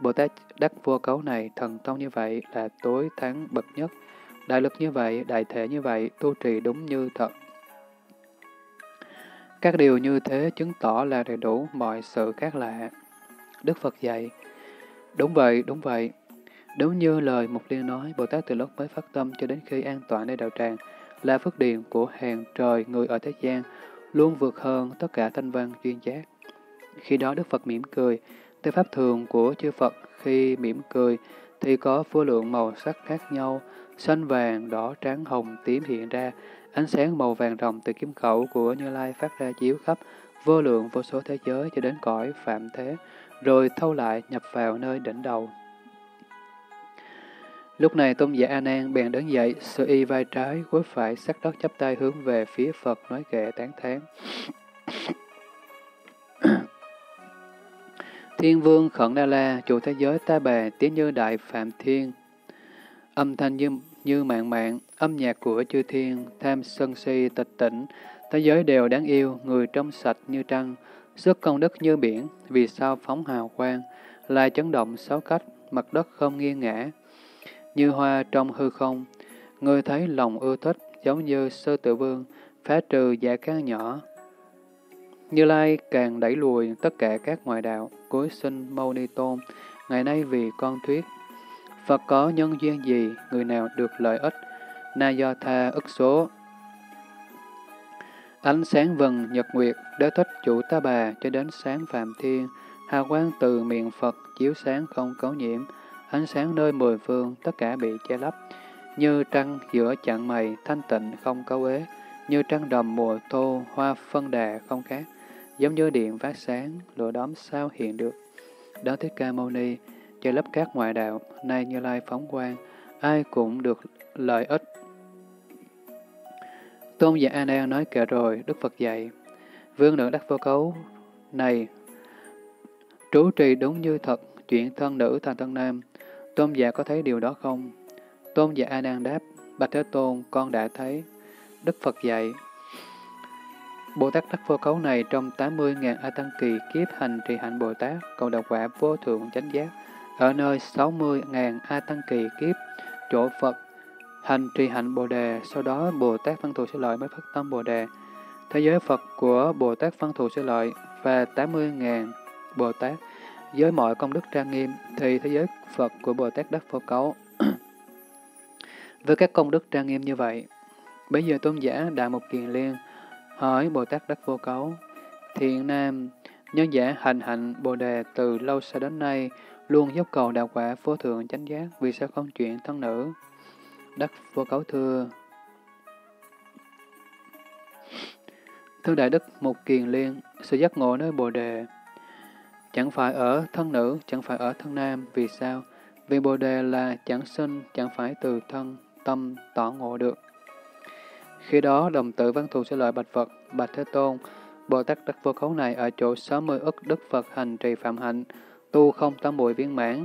Bồ Tát Đắc vô cấu này thần thông như vậy là tối thắng bậc nhất, đại lực như vậy, đại thể như vậy, tu trì đúng như thật. Các điều như thế chứng tỏ là đầy đủ mọi sự khác lạ. Đức Phật dạy: đúng vậy, đúng vậy. Đúng như lời Mục Liên nói, Bồ Tát từ lúc mới phát tâm cho đến khi an tọa nơi đạo tràng là phước điền của hàng trời người ở thế gian, luôn vượt hơn tất cả thanh văn chuyên giác. Khi đó Đức Phật mỉm cười. Tư pháp thường của chư Phật khi mỉm cười thì có vô lượng màu sắc khác nhau, xanh vàng, đỏ, trắng, hồng, tím hiện ra. Ánh sáng màu vàng ròng từ kim khẩu của Như Lai phát ra chiếu khắp vô lượng vô số thế giới cho đến cõi phạm thế, rồi thâu lại nhập vào nơi đỉnh đầu. Lúc này Tôn giả A Nan bèn đứng dậy, sơ y vai trái, gối phải sát đất, chắp tay hướng về phía Phật nói kệ tán thán. Thiên vương Khẩn Đa La, chủ thế giới Ta Bà, tiếng như đại phạm thiên, âm thanh như mạng mạng, âm nhạc của chư thiên, tham sân si tịch tỉnh, thế giới đều đáng yêu, người trong sạch như trăng, sức công đức như biển, vì sao phóng hào quang, là chấn động sáu cách, mặt đất không nghiêng ngã, như hoa trong hư không, người thấy lòng ưa thích, giống như sư tử vương, phá trừ giả can nhỏ. Như Lai càng đẩy lùi tất cả các ngoại đạo, cúi xin Mâu Ni Tôn, ngày nay vì con thuyết, Phật có nhân duyên gì, người nào được lợi ích, na do tha ức số. Ánh sáng vầng nhật nguyệt, đế thích chủ Ta Bà cho đến sáng phạm thiên, hào quang từ miệng Phật chiếu sáng không cấu nhiễm, ánh sáng nơi mười phương tất cả bị che lấp, như trăng giữa chạng mày thanh tịnh không cấu uế, như trăng đầm mùa thu hoa phân đà không khác, giống như điện phát sáng lửa đóm sao hiện được. Đó Thích Ca Mâu Ni che lấp các ngoại đạo, nay Như Lai phóng quang, ai cũng được lợi ích. Tôn giả A Nan nói kệ rồi. Đức Phật dạy: Vương nữ Đắc Vô Cấu này, trú trì đúng như thật, chuyển thân nữ thành thân nam. Tôn giả có thấy điều đó không? Tôn giả A Nan đáp: Bạch Thế Tôn, con đã thấy. Đức Phật dạy: Bồ Tát Đắc Vô Cấu này, trong 80.000 A Tăng Kỳ kiếp hành trì hạnh Bồ Tát, cầu đạo quả vô thượng chánh giác. Ở nơi 60.000 A Tăng Kỳ kiếp, chỗ Phật hành trì hạnh Bồ Đề, sau đó Bồ Tát Văn Thù Sư Lợi mới phát tâm Bồ Đề. Thế giới Phật của Bồ Tát Văn Thù Sư Lợi và 80.000 Bồ Tát, với mọi công đức trang nghiêm, thì thế giới Phật của Bồ Tát Đắc Vô Cấu với các công đức trang nghiêm như vậy. Bây giờ Tôn giả Đại Mục Kiền Liên hỏi Bồ Tát Đắc Vô Cấu: Thiện Nam, nhân giả hành hạnh Bồ Đề từ lâu xa đến nay, luôn dốc cầu đạo quả vô thượng chánh giác, vì sao không chuyện thân nữ? Đắc Vô Cấu thưa: Thưa Đại Đức Mục Kiền Liên, sự giác ngộ nơi Bồ Đề chẳng phải ở thân nữ, chẳng phải ở thân nam. Vì sao? Vì Bồ Đề là chẳng sinh, chẳng phải từ thân tâm tỏ ngộ được. Khi đó, đồng tử Văn Thù Sư Lợi bạch Phật: Bạch Thế Tôn, Bồ Tát Đắc Vô Cấu này ở chỗ 60 ức Đức Phật hành trì phạm hạnh, tu không tam muội viên mãn,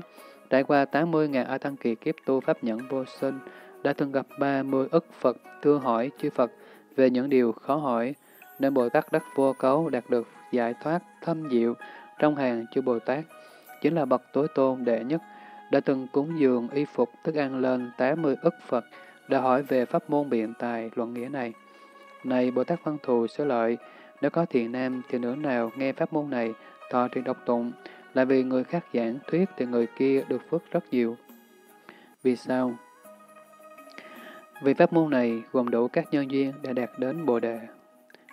trải qua 80.000 A Tăng Kỳ kiếp tu pháp nhẫn vô sinh, đã từng gặp 30 ức Phật, thưa hỏi chư Phật về những điều khó hỏi, nên Bồ Tát Đắc Vô Cấu đạt được giải thoát thâm diệu trong hàng chư Bồ Tát, chính là bậc tối tôn đệ nhất, đã từng cúng dường y phục thức ăn lên 80 ức Phật, đã hỏi về pháp môn biện tài luận nghĩa này. Này Bồ Tát Văn Thù Sư Lợi, nếu có thiện nam thiện nữ nào nghe pháp môn này thọ trì độc tụng, là vì người khác giảng thuyết thì người kia được phước rất nhiều. Vì sao? Vì pháp môn này gồm đủ các nhân duyên để đạt đến Bồ Đề.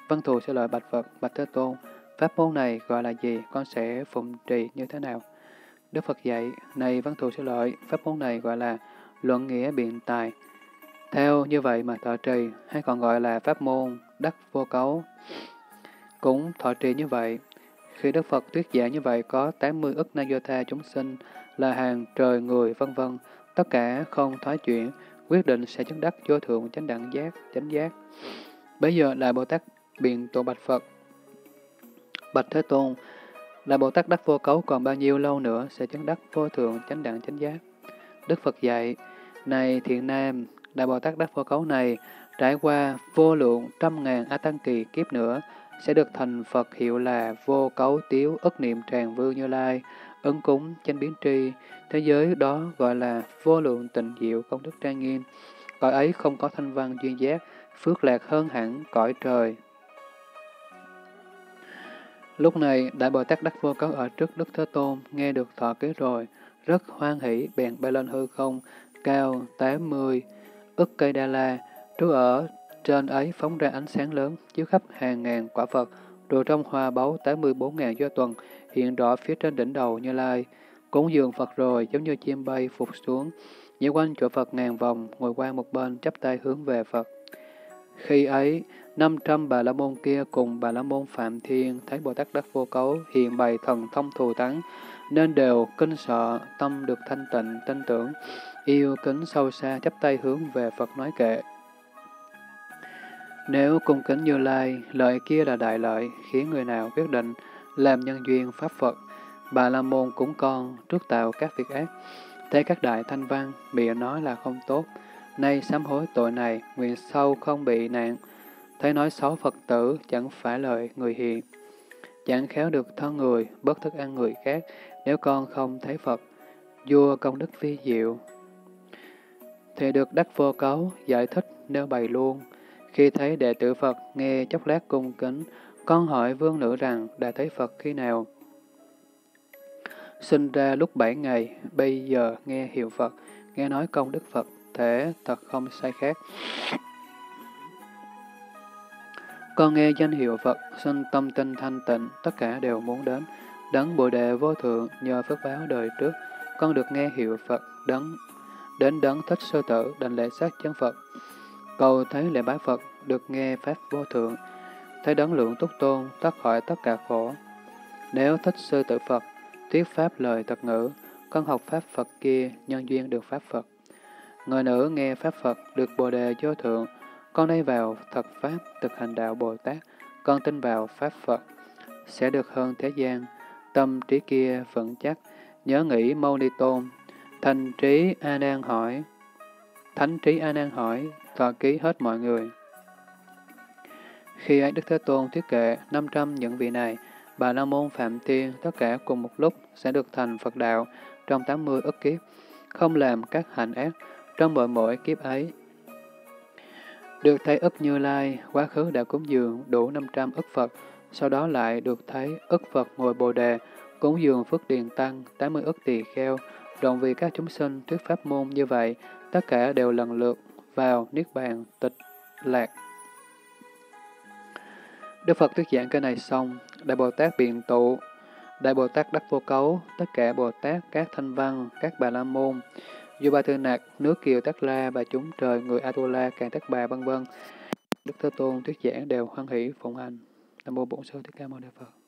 Văn Thù Sư Lợi bạch Phật: Bạch Thế Tôn, pháp môn này gọi là gì? Con sẽ phụng trì như thế nào? Đức Phật dạy: Này Văn Thù Sư Lợi, pháp môn này gọi là luận nghĩa biện tài. Theo như vậy mà thọ trì, hay còn gọi là pháp môn Đắc Vô Cấu, cũng thọ trì như vậy. Khi Đức Phật thuyết giảng như vậy, có 80 ức Na Do Tha chúng sinh là hàng trời người vân vân, tất cả không thoái chuyển, quyết định sẽ chứng đắc vô thượng chánh đẳng giác, chánh giác. Bây giờ là Bồ Tát biện tụng bạch Phật: Bạch Thế Tôn, là Bồ Tát Đắc Vô Cấu còn bao nhiêu lâu nữa sẽ chứng đắc vô thượng chánh đẳng chánh giác? Đức Phật dạy: Này thiện nam, Đại Bồ Tát Đắc Vô Cấu này trải qua vô lượng 100.000 A Tăng Kỳ kiếp nữa sẽ được thành Phật, hiệu là Vô Cấu Tiếu Ức Niệm Tràng Vương Như Lai ứng cúng chánh biến tri. Thế giới đó gọi là vô lượng tịnh diệu công đức trang nghiêm. Cõi ấy không có thanh văn duyên giác, phước lạc hơn hẳn cõi trời. Lúc này Đại Bồ Tát Đắc Vô Cấu ở trước Đức Thế Tôn nghe được thọ ký rồi, rất hoan hỷ, bèn bay lên hư không cao 80 ức cây Đa La, trú ở trên ấy phóng ra ánh sáng lớn chiếu khắp hàng ngàn quả Phật, đồ trong hoa báu 84.000 do tuần hiện rõ phía trên đỉnh đầu Như Lai. Cúng dường Phật rồi, giống như chim bay phục xuống, nhảy quanh chỗ Phật ngàn vòng, ngồi qua một bên chắp tay hướng về Phật. Khi ấy, 500 Bà La Môn kia cùng Bà La Môn Phạm Thiên thấy Bồ Tát Đắc Vô Cấu hiện bày thần thông thù thắng, nên đều kinh sợ, tâm được thanh tịnh, tin tưởng, yêu kính sâu xa, chắp tay hướng về Phật nói kệ. Nếu cung kính Như Lai, lợi kia là đại lợi, khiến người nào quyết định làm nhân duyên Pháp Phật. Bà La Môn cũng con, trước tạo các việc ác, thấy các đại thanh văn, miệng nói là không tốt, nay sám hối tội này, nguyện sau không bị nạn. Thấy nói xấu Phật tử, chẳng phải lời người hiền. Chẳng khéo được thân người, bớt thức ăn người khác, nếu con không thấy Phật, vua công đức vi diệu. Thì được Đắc Vô Cấu, giải thích, nêu bày luôn. Khi thấy đệ tử Phật, nghe chốc lát cung kính, con hỏi vương nữ rằng, đã thấy Phật khi nào? Sinh ra lúc 7 ngày, bây giờ nghe hiệu Phật, nghe nói công đức Phật, thể thật không sai khác. Con nghe danh hiệu Phật, sinh tâm tinh thanh tịnh, tất cả đều muốn đến. Đấng Bồ Đề Vô Thượng, nhờ phước báo đời trước, con được nghe hiệu Phật, đến Đấng Thích Sơ Tử, đành lễ sát chân Phật. Cầu thấy lễ bái Phật, được nghe Pháp Vô Thượng, thấy Đấng Lượng Túc Tôn, thoát khỏi tất cả khổ. Nếu Thích Sơ Tử Phật, thuyết Pháp lời thật ngữ, con học Pháp Phật kia, nhân duyên được Pháp Phật. Người nữ nghe Pháp Phật, được Bồ Đề Vô Thượng, con đây vào thật Pháp, thực hành đạo Bồ Tát, con tin vào Pháp Phật, sẽ được hơn thế gian, tâm trí kia vững chắc, nhớ nghĩ Mâu Ni Tôn. Thành trí A Nan hỏi, Thánh trí A Nan hỏi, tọa ký hết mọi người. Khi ấy Đức Thế Tôn thuyết kệ, 500 những vị này, Bà La Môn Phạm Thiên, tất cả cùng một lúc sẽ được thành Phật đạo trong 80 ức kiếp, không làm các hành ác trong mỗi kiếp ấy. Được thấy ức Như Lai, quá khứ đã cúng dường đủ 500 ức Phật, sau đó lại được thấy ức Phật ngồi Bồ Đề, cúng dường Phước Điền Tăng, 80 ức tỳ kheo, đồng vì các chúng sinh thuyết pháp môn như vậy, tất cả đều lần lượt vào Niết Bàn Tịch Lạc. Đức Phật thuyết giảng cái này xong, Đại Bồ Tát biện tụ, Đại Bồ Tát Đắc Vô Cấu, tất cả Bồ Tát, các Thanh Văn, các Bà La Môn, Vua Ba Tư Nạc, Nước Kiều Tát La, Bà Chúng Trời, Người Atula, Càng Tát Bà, vân vân. Đức Thế Tôn thuyết giảng đều hoan hỷ phụng hành. Nam mô Bổn Sư Thích Ca Mâu Ni Phật.